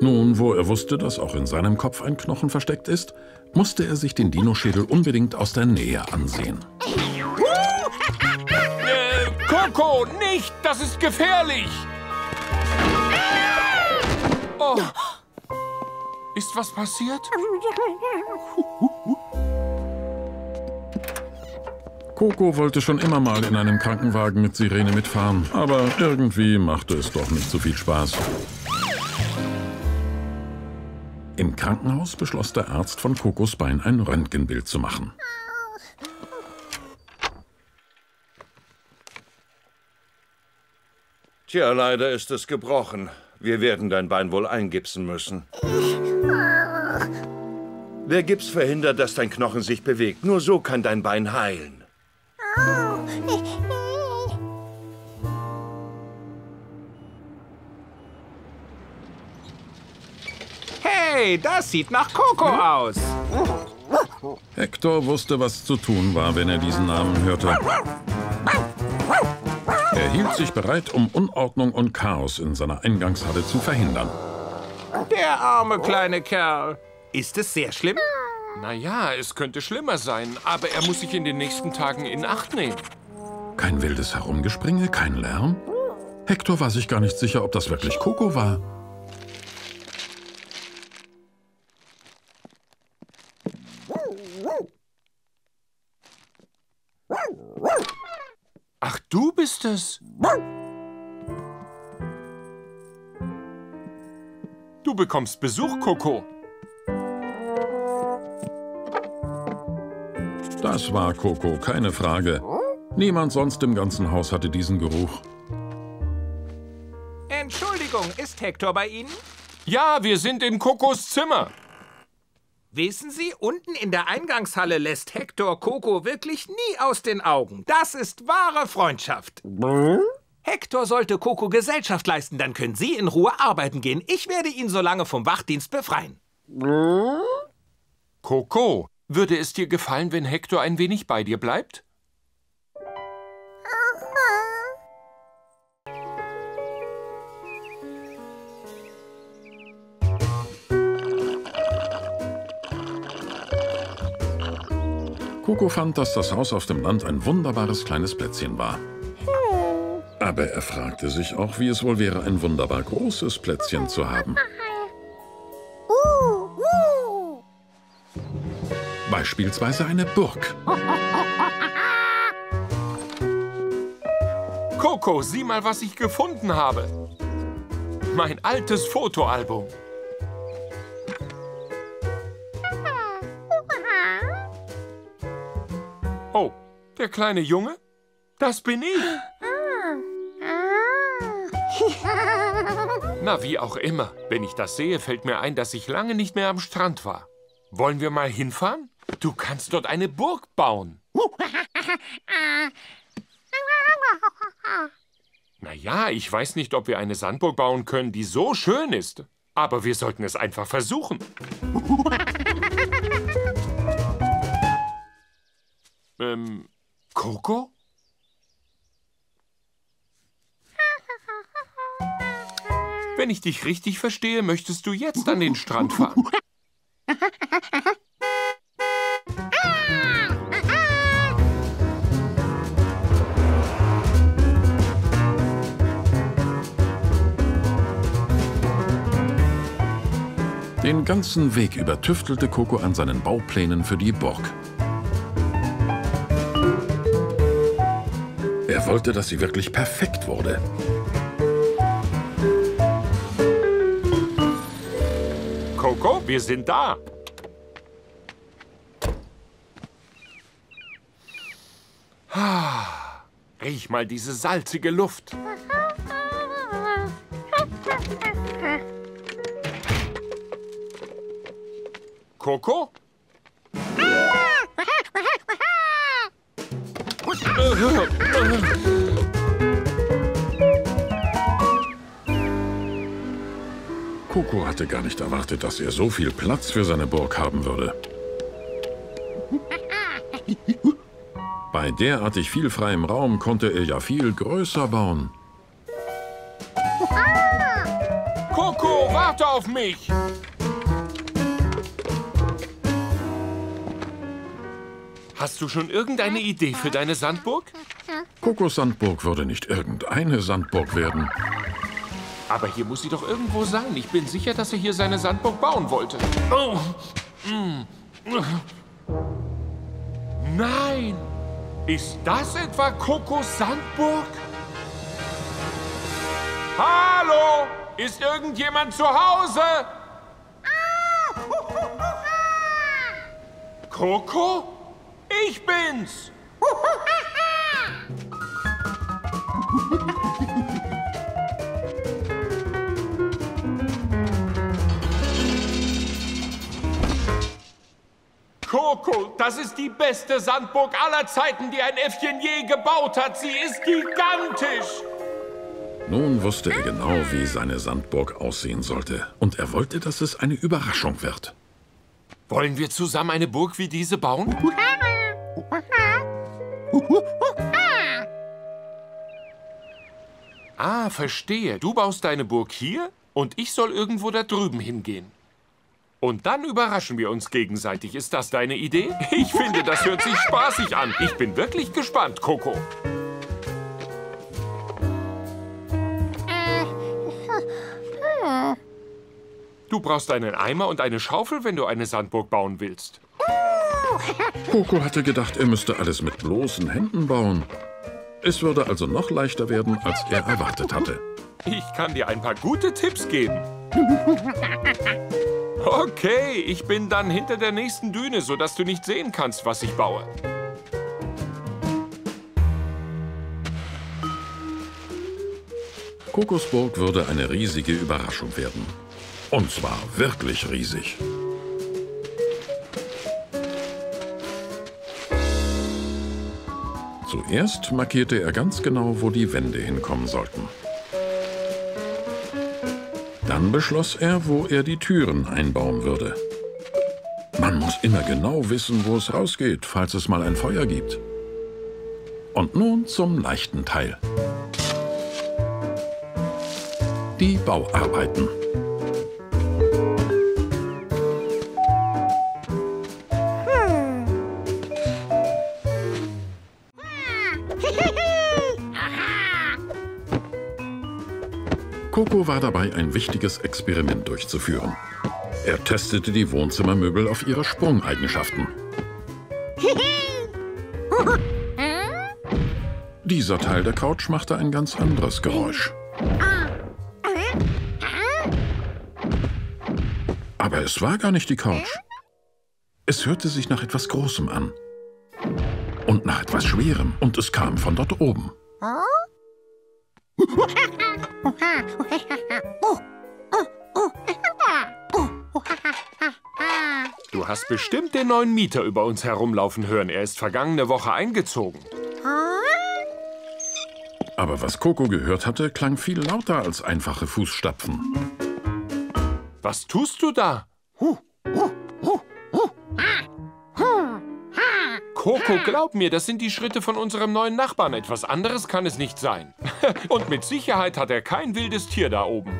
Nun, wo er wusste, dass auch in seinem Kopf ein Knochen versteckt ist, musste er sich den Dinoschädel unbedingt aus der Nähe ansehen. Coco, nicht! Das ist gefährlich! Oh. Ist was passiert? Coco wollte schon immer mal in einem Krankenwagen mit Sirene mitfahren, aber irgendwie machte es doch nicht so viel Spaß. Im Krankenhaus beschloss der Arzt, von Cocos Bein ein Röntgenbild zu machen. Tja, leider ist es gebrochen. Wir werden dein Bein wohl eingipsen müssen. Der Gips verhindert, dass dein Knochen sich bewegt. Nur so kann dein Bein heilen. Hey, das sieht nach Coco aus. Hektor wusste, was zu tun war, wenn er diesen Namen hörte. Er hielt sich bereit, um Unordnung und Chaos in seiner Eingangshalle zu verhindern. Der arme kleine Kerl. Ist es sehr schlimm? Naja, es könnte schlimmer sein, aber er muss sich in den nächsten Tagen in Acht nehmen. Kein wildes Herumgespringe, kein Lärm. Hektor war sich gar nicht sicher, ob das wirklich Coco war. Ach, du bist es. Du bekommst Besuch, Coco. Das war Coco, keine Frage. Niemand sonst im ganzen Haus hatte diesen Geruch. Entschuldigung, ist Hektor bei Ihnen? Ja, wir sind in Cocos Zimmer. Wissen Sie, unten in der Eingangshalle lässt Hektor Coco wirklich nie aus den Augen. Das ist wahre Freundschaft. Hektor sollte Coco Gesellschaft leisten, dann können Sie in Ruhe arbeiten gehen. Ich werde ihn so lange vom Wachdienst befreien. Coco, würde es dir gefallen, wenn Hektor ein wenig bei dir bleibt? Coco fand, dass das Haus auf dem Land ein wunderbares kleines Plätzchen war. Aber er fragte sich auch, wie es wohl wäre, ein wunderbar großes Plätzchen zu haben. Beispielsweise eine Burg. Coco, sieh mal, was ich gefunden habe. Mein altes Fotoalbum. Oh, der kleine Junge? Das bin ich. Na, wie auch immer. Wenn ich das sehe, fällt mir ein, dass ich lange nicht mehr am Strand war. Wollen wir mal hinfahren? Du kannst dort eine Burg bauen. Na ja, ich weiß nicht, ob wir eine Sandburg bauen können, die so schön ist. Aber wir sollten es einfach versuchen. Coco? Wenn ich dich richtig verstehe, möchtest du jetzt an den Strand fahren. Den ganzen Weg über tüftelte Coco an seinen Bauplänen für die Burg. Er wollte, dass sie wirklich perfekt wurde. Coco, wir sind da. Riech mal diese salzige Luft. Coco? Coco hatte gar nicht erwartet, dass er so viel Platz für seine Burg haben würde. Bei derartig viel freiem Raum konnte er ja viel größer bauen. Coco, warte auf mich! Hast du schon irgendeine Idee für deine Sandburg? Cocos Sandburg würde nicht irgendeine Sandburg werden. Aber hier muss sie doch irgendwo sein. Ich bin sicher, dass er hier seine Sandburg bauen wollte. Oh. Nein! Ist das etwa Cocos Sandburg? Hallo! Ist irgendjemand zu Hause? Coco? Ich bin's! Coco, das ist die beste Sandburg aller Zeiten, die ein Äffchen je gebaut hat. Sie ist gigantisch! Nun wusste er genau, wie seine Sandburg aussehen sollte. Und er wollte, dass es eine Überraschung wird. Wollen wir zusammen eine Burg wie diese bauen? Ah, verstehe. Du baust deine Burg hier und ich soll irgendwo da drüben hingehen. Und dann überraschen wir uns gegenseitig. Ist das deine Idee? Ich finde, das hört sich spaßig an. Ich bin wirklich gespannt, Coco. Du brauchst einen Eimer und eine Schaufel, wenn du eine Sandburg bauen willst. Coco hatte gedacht, er müsste alles mit bloßen Händen bauen. Es würde also noch leichter werden, als er erwartet hatte. Ich kann dir ein paar gute Tipps geben. Okay, ich bin dann hinter der nächsten Düne, sodass du nicht sehen kannst, was ich baue. Cocos Burg würde eine riesige Überraschung werden. Und zwar wirklich riesig. Zuerst markierte er ganz genau, wo die Wände hinkommen sollten. Dann beschloss er, wo er die Türen einbauen würde. Man muss immer genau wissen, wo es rausgeht, falls es mal ein Feuer gibt. Und nun zum leichten Teil. Die Bauarbeiten. Coco war dabei, ein wichtiges Experiment durchzuführen. Er testete die Wohnzimmermöbel auf ihre Sprungeigenschaften. Dieser Teil der Couch machte ein ganz anderes Geräusch. Aber es war gar nicht die Couch. Es hörte sich nach etwas Großem an. Und nach etwas Schwerem. Und es kam von dort oben. Du hast bestimmt den neuen Mieter über uns herumlaufen hören. Er ist vergangene Woche eingezogen. Aber was Coco gehört hatte, klang viel lauter als einfache Fußstapfen. Was tust du da? Coco, glaub mir, das sind die Schritte von unserem neuen Nachbarn. Etwas anderes kann es nicht sein. Und mit Sicherheit hat er kein wildes Tier da oben.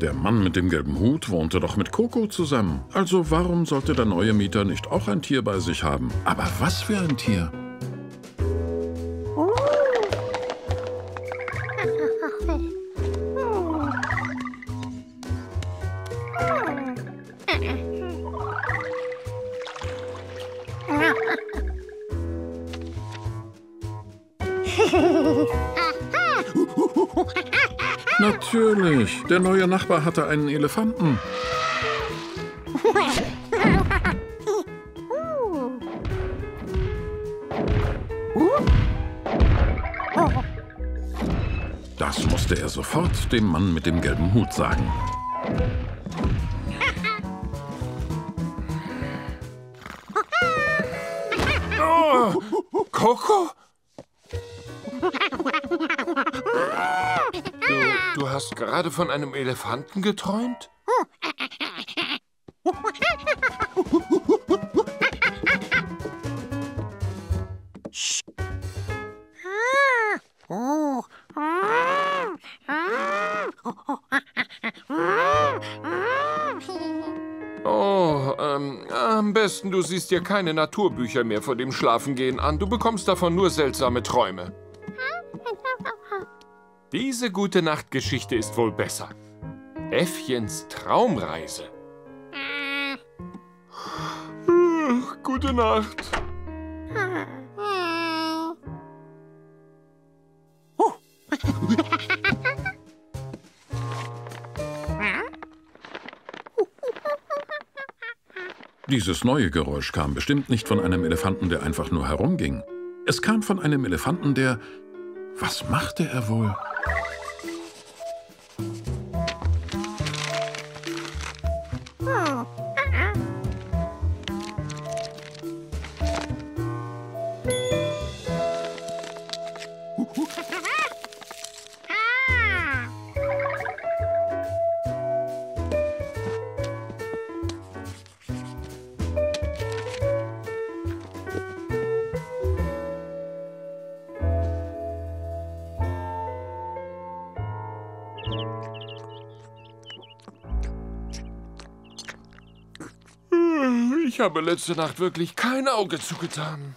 Der Mann mit dem gelben Hut wohnte doch mit Coco zusammen. Also warum sollte der neue Mieter nicht auch ein Tier bei sich haben? Aber was für ein Tier? Natürlich, der neue Nachbar hatte einen Elefanten. Das musste er sofort dem Mann mit dem gelben Hut sagen. Oh, Coco? Du hast gerade von einem Elefanten geträumt? Oh, am besten du siehst dir keine Naturbücher mehr vor dem Schlafengehen an. Du bekommst davon nur seltsame Träume. Diese Gute-Nacht-Geschichte ist wohl besser. Äffchens Traumreise. Gute Nacht. Dieses neue Geräusch kam bestimmt nicht von einem Elefanten, der einfach nur herumging. Es kam von einem Elefanten, der... Was machte er wohl? Ich habe letzte Nacht wirklich kein Auge zugetan.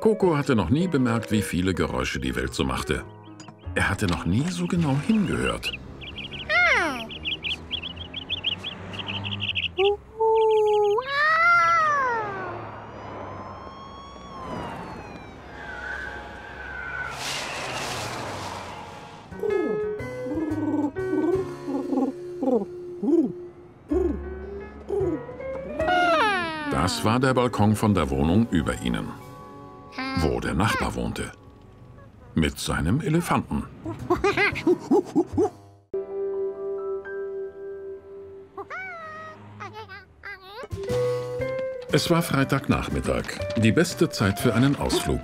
Coco hatte noch nie bemerkt, wie viele Geräusche die Welt so machte. Er hatte noch nie so genau hingehört. Das war der Balkon von der Wohnung über ihnen, wo der Nachbar wohnte. Mit seinem Elefanten. Es war Freitagnachmittag, die beste Zeit für einen Ausflug.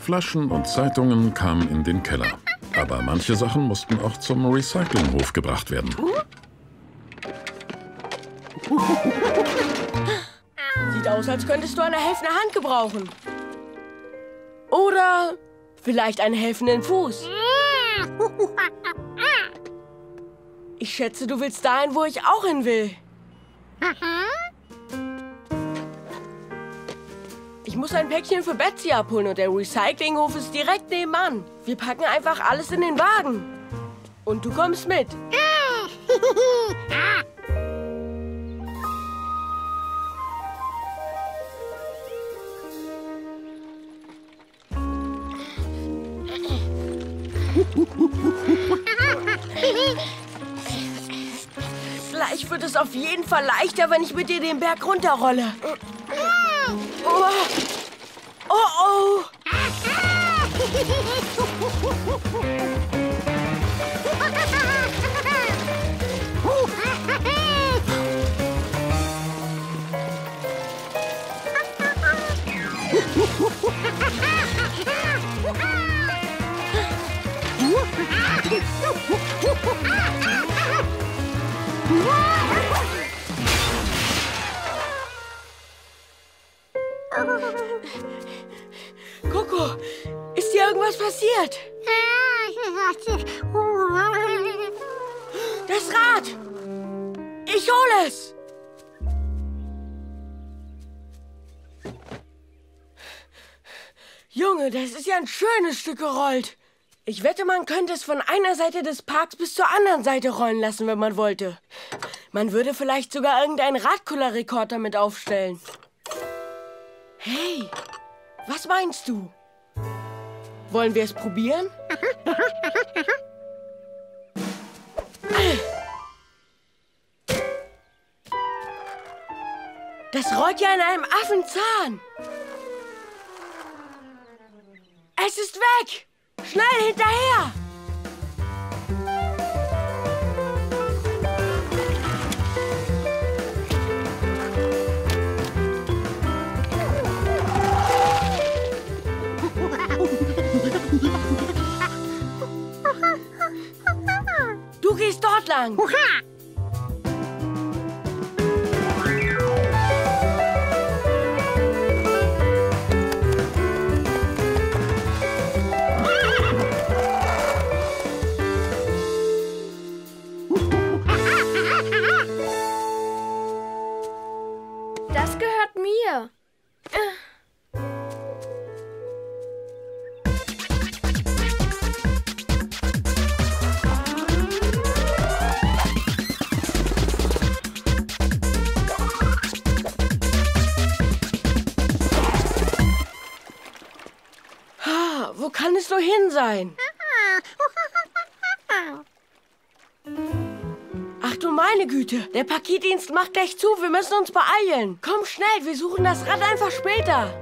Flaschen und Zeitungen kamen in den Keller, aber manche Sachen mussten auch zum Recyclinghof gebracht werden. Sieht aus, als könntest du eine helfende Hand gebrauchen. Oder vielleicht einen helfenden Fuß. Ich schätze, du willst dahin, wo ich auch hin will. Ich muss ein Päckchen für Betsy abholen und der Recyclinghof ist direkt nebenan. Wir packen einfach alles in den Wagen. Und du kommst mit. Vielleicht wird es auf jeden Fall leichter, wenn ich mit dir den Berg runterrolle. Oh, oh, oh. Coco, ist dir irgendwas passiert? Das Rad! Ich hole es! Junge, das ist ja ein schönes Stück gerollt. Ich wette, man könnte es von einer Seite des Parks bis zur anderen Seite rollen lassen, wenn man wollte. Man würde vielleicht sogar irgendeinen Radkullerrekord damit aufstellen. Hey, was meinst du? Wollen wir es probieren? Das rollt ja in einem Affenzahn. Es ist weg! Schnell hinterher! Du gehst dort lang! Wo kann es nur hin sein? Ach du meine Güte, der Paketdienst macht gleich zu, wir müssen uns beeilen. Komm schnell, wir suchen das Rad einfach später.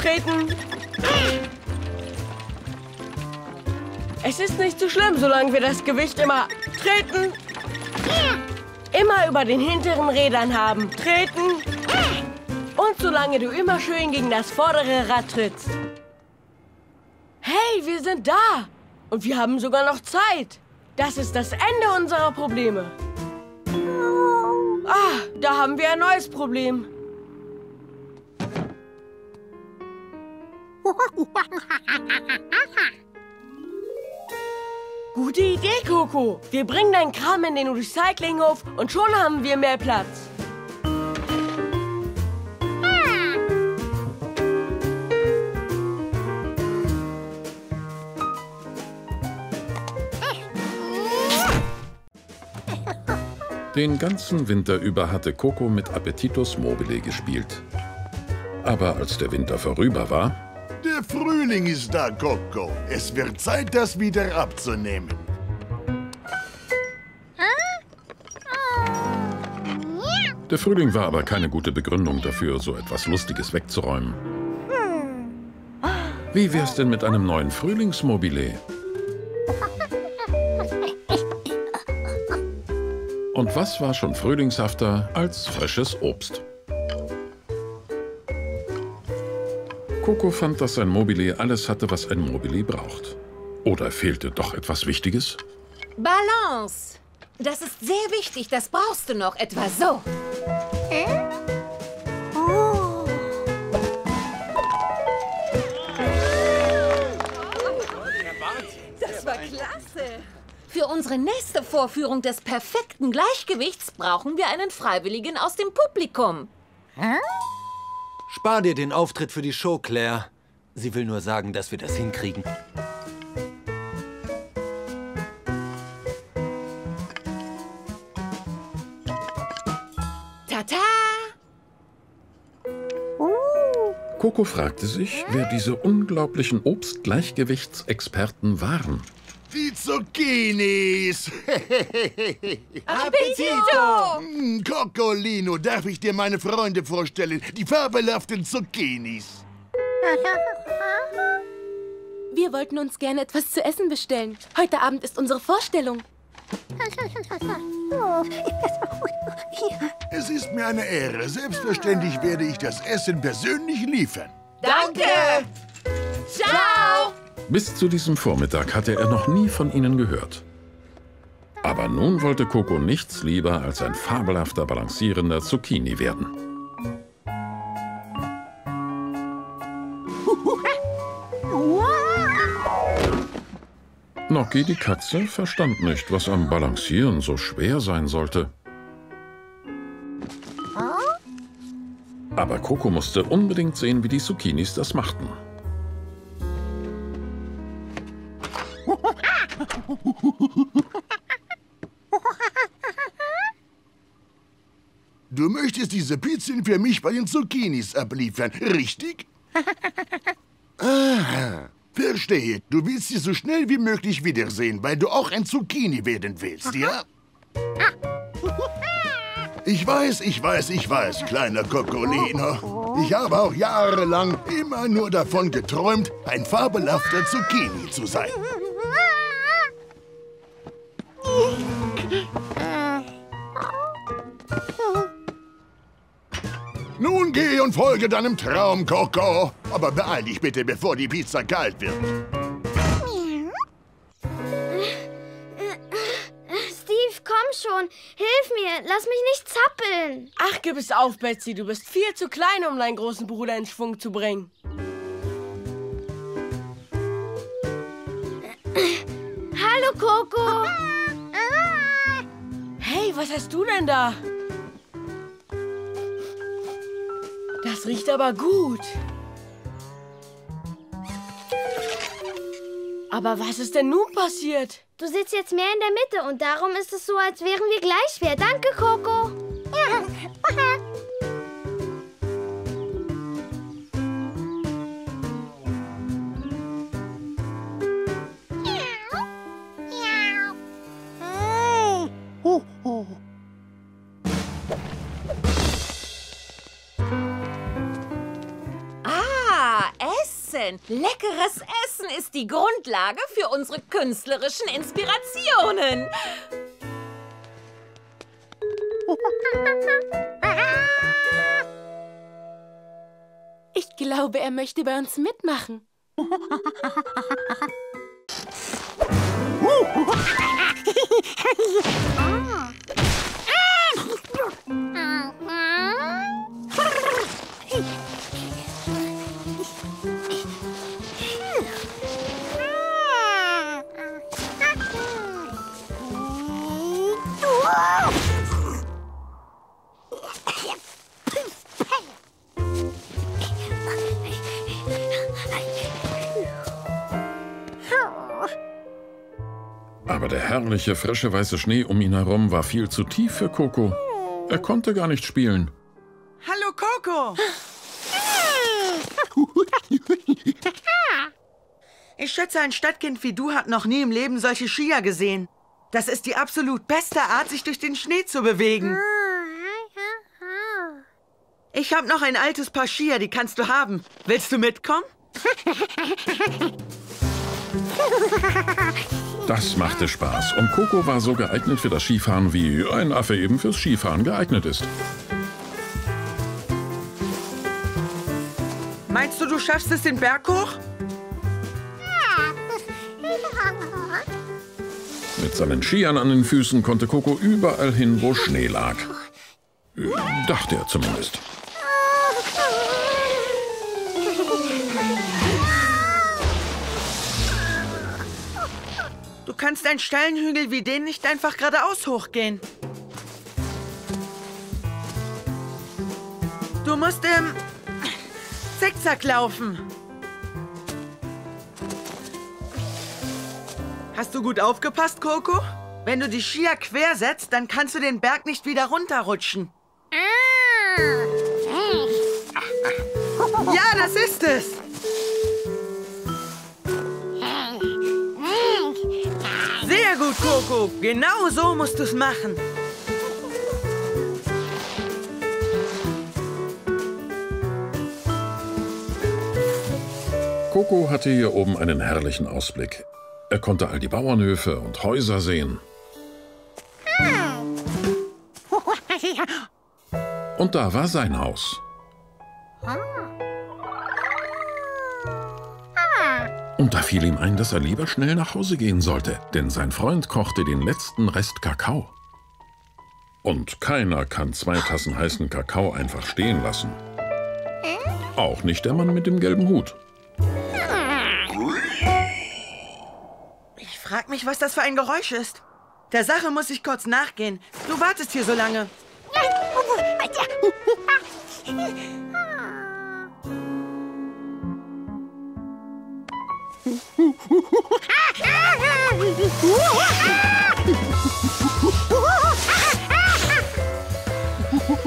Treten. Es ist nicht so schlimm, solange wir das Gewicht immer treten. Immer über den hinteren Rädern haben. Treten. Und solange du immer schön gegen das vordere Rad trittst. Hey, wir sind da. Und wir haben sogar noch Zeit. Das ist das Ende unserer Probleme. Ah, da haben wir ein neues Problem. Gute Idee, Coco. Wir bringen deinen Kram in den Recyclinghof und schon haben wir mehr Platz. Den ganzen Winter über hatte Coco mit Appetitos Mobile gespielt. Aber als der Winter vorüber war... Der Frühling ist da, Coco. Es wird Zeit, das wieder abzunehmen. Der Frühling war aber keine gute Begründung dafür, so etwas Lustiges wegzuräumen. Wie wär's denn mit einem neuen Frühlingsmobile? Und was war schon frühlingshafter als frisches Obst? Coco fand, dass sein Mobile alles hatte, was ein Mobile braucht. Oder fehlte doch etwas Wichtiges? Balance! Das ist sehr wichtig, das brauchst du noch, etwa so. Oh. Das war klasse. Für unsere nächste Vorführung des perfekten Gleichgewichts brauchen wir einen Freiwilligen aus dem Publikum. Spar dir den Auftritt für die Show, Claire. Sie will nur sagen, dass wir das hinkriegen. Coco fragte sich, wer diese unglaublichen Obstgleichgewichtsexperten waren. Die Zucchinis! Appetito! Cocolino, darf ich dir meine Freunde vorstellen? Die fabelhaften Zucchinis. Wir wollten uns gerne etwas zu essen bestellen. Heute Abend ist unsere Vorstellung. Es ist mir eine Ehre. Selbstverständlich werde ich das Essen persönlich liefern. Danke! Ciao! Bis zu diesem Vormittag hatte er noch nie von ihnen gehört. Aber nun wollte Coco nichts lieber als ein fabelhafter, balancierender Zucchini werden. Nocky, die Katze, verstand nicht, was am Balancieren so schwer sein sollte. Aber Coco musste unbedingt sehen, wie die Zucchinis das machten. Du möchtest diese Pizzen für mich bei den Zucchinis abliefern, richtig? Ah. Verstehe. Du willst sie so schnell wie möglich wiedersehen, weil du auch ein Zucchini werden willst, ja? Ich weiß, kleiner Cocolino. Ich habe auch jahrelang immer nur davon geträumt, ein fabelhafter Zucchini zu sein. Nun geh und folge deinem Traum, Coco. Aber beeil dich bitte, bevor die Pizza kalt wird. Steve, komm schon. Hilf mir. Lass mich nicht zappeln. Ach, gib es auf, Betsy. Du bist viel zu klein, um deinen großen Bruder in Schwung zu bringen. Hallo, Coco. Hey, was hast du denn da? Das riecht aber gut. Aber was ist denn nun passiert? Du sitzt jetzt mehr in der Mitte und darum ist es so, als wären wir gleich schwer. Danke, Coco. Leckeres Essen ist die Grundlage für unsere künstlerischen Inspirationen. Ich glaube, er möchte bei uns mitmachen. herrliche, frische, weiße Schnee um ihn herum war viel zu tief für Coco. Er konnte gar nicht spielen. Hallo, Coco! Ich schätze, ein Stadtkind wie du hat noch nie im Leben solche Skier gesehen. Das ist die absolut beste Art, sich durch den Schnee zu bewegen. Ich habe noch ein altes Paar Skier, die kannst du haben. Willst du mitkommen? Das machte Spaß und Coco war so geeignet für das Skifahren, wie ein Affe eben fürs Skifahren geeignet ist. Meinst du, du schaffst es den Berg hoch? Mit seinen Skiern an den Füßen konnte Coco überall hin, wo Schnee lag. Dachte er zumindest. Du kannst einen steilen Hügel wie den nicht einfach geradeaus hochgehen. Du musst im Zickzack laufen. Hast du gut aufgepasst, Coco? Wenn du die Skier quer setzt, dann kannst du den Berg nicht wieder runterrutschen. Ja, das ist es! Sehr gut, Coco. Genau so musst du es machen. Coco hatte hier oben einen herrlichen Ausblick. Er konnte all die Bauernhöfe und Häuser sehen. Und da war sein Haus. Und da fiel ihm ein, dass er lieber schnell nach Hause gehen sollte, denn sein Freund kochte den letzten Rest Kakao. Und keiner kann 2 Tassen heißen Kakao einfach stehen lassen. Auch nicht der Mann mit dem gelben Hut. Frag mich, was das für ein Geräusch ist. Der Sache muss ich kurz nachgehen. Du wartest hier so lange.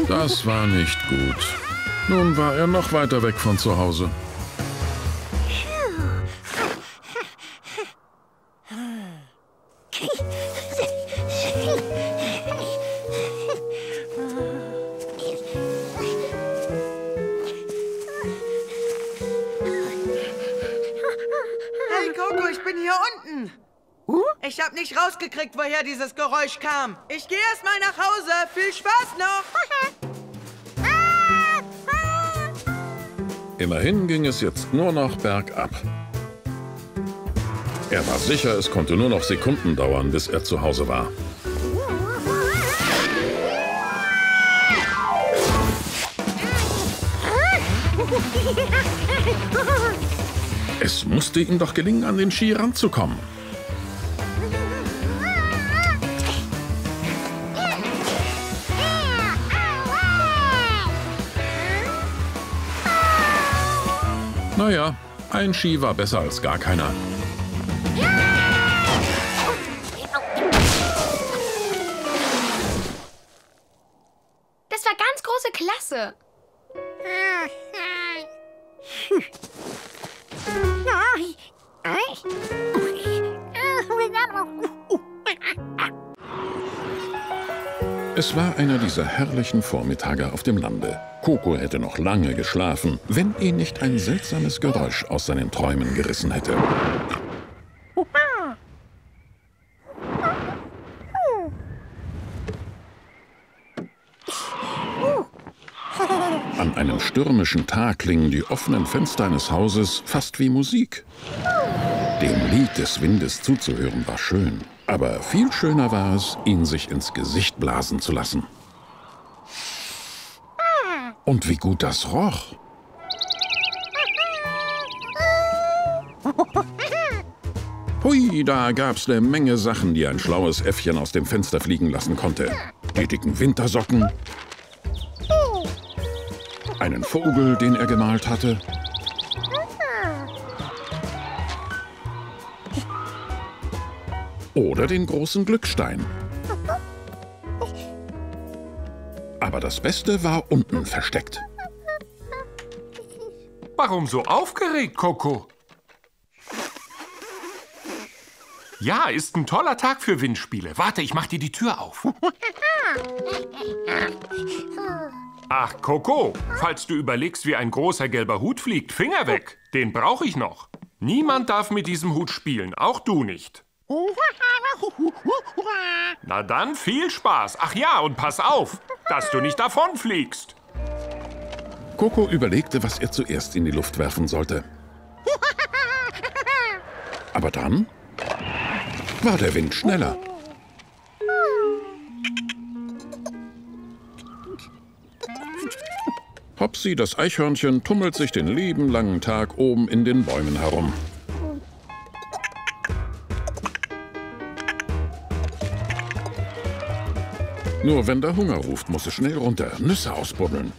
Das war nicht gut. Nun war er noch weiter weg von zu Hause. Ich habe nicht rausgekriegt, woher dieses Geräusch kam. Ich gehe erst mal nach Hause. Viel Spaß noch. Immerhin ging es jetzt nur noch bergab. Er war sicher, es konnte nur noch Sekunden dauern, bis er zu Hause war. Es musste ihm doch gelingen, an den Ski ranzukommen. Naja, ein Ski war besser als gar keiner. Das war ganz große Klasse. Es war einer dieser herrlichen Vormittage auf dem Lande. Coco hätte noch lange geschlafen, wenn ihn nicht ein seltsames Geräusch aus seinen Träumen gerissen hätte. An einem stürmischen Tag klingen die offenen Fenster eines Hauses fast wie Musik. Dem Lied des Windes zuzuhören war schön. Aber viel schöner war es, ihn sich ins Gesicht blasen zu lassen. Und wie gut das roch. Hui, da gab's eine Menge Sachen, die ein schlaues Äffchen aus dem Fenster fliegen lassen konnte. Die dicken Wintersocken, einen Vogel, den er gemalt hatte, Oder den großen Glückstein. Aber das Beste war unten versteckt. Warum so aufgeregt, Coco? Ja, ist ein toller Tag für Windspiele. Warte, ich mach dir die Tür auf. Ach, Coco, falls du überlegst, wie ein großer gelber Hut fliegt, Finger weg. Den brauche ich noch. Niemand darf mit diesem Hut spielen, auch du nicht. Na dann, viel Spaß. Ach ja, und pass auf, dass du nicht davonfliegst. Coco überlegte, was er zuerst in die Luft werfen sollte. Aber dann war der Wind schneller. Hopsi, das Eichhörnchen, tummelt sich den lieben langen Tag oben in den Bäumen herum. Nur wenn der Hunger ruft, muss es schnell runter, Nüsse ausbuddeln.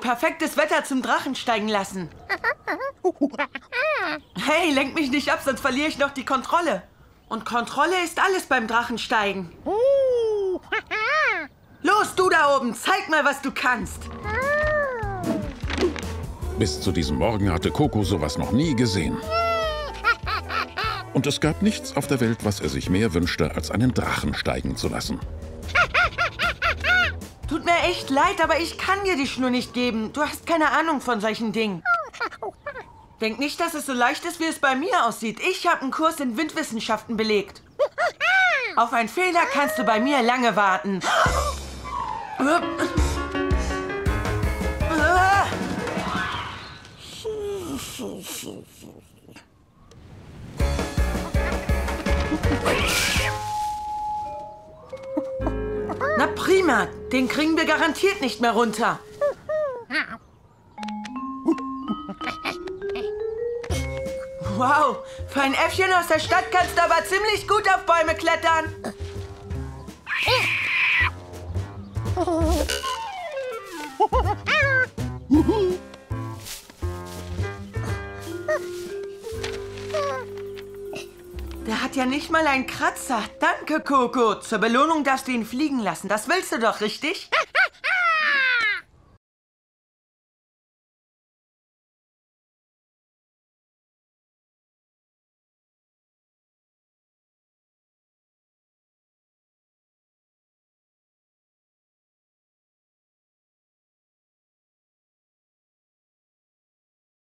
Perfektes Wetter zum Drachen steigen lassen. Hey, lenk mich nicht ab, sonst verliere ich noch die Kontrolle. Und Kontrolle ist alles beim Drachensteigen. Los, du da oben, zeig mal, was du kannst. Bis zu diesem Morgen hatte Coco sowas noch nie gesehen. Und es gab nichts auf der Welt, was er sich mehr wünschte, als einen Drachen steigen zu lassen. Tut mir echt leid, aber ich kann dir die Schnur nicht geben. Du hast keine Ahnung von solchen Dingen. Denk nicht, dass es so leicht ist, wie es bei mir aussieht. Ich habe einen Kurs in Windwissenschaften belegt. Auf einen Fehler kannst du bei mir lange warten. Na prima, den kriegen wir garantiert nicht mehr runter. Wow, für ein Äffchen aus der Stadt kannst du aber ziemlich gut auf Bäume klettern. Der hat ja nicht mal einen Kratzer. Danke, Coco. Zur Belohnung darfst du ihn fliegen lassen. Das willst du doch, richtig?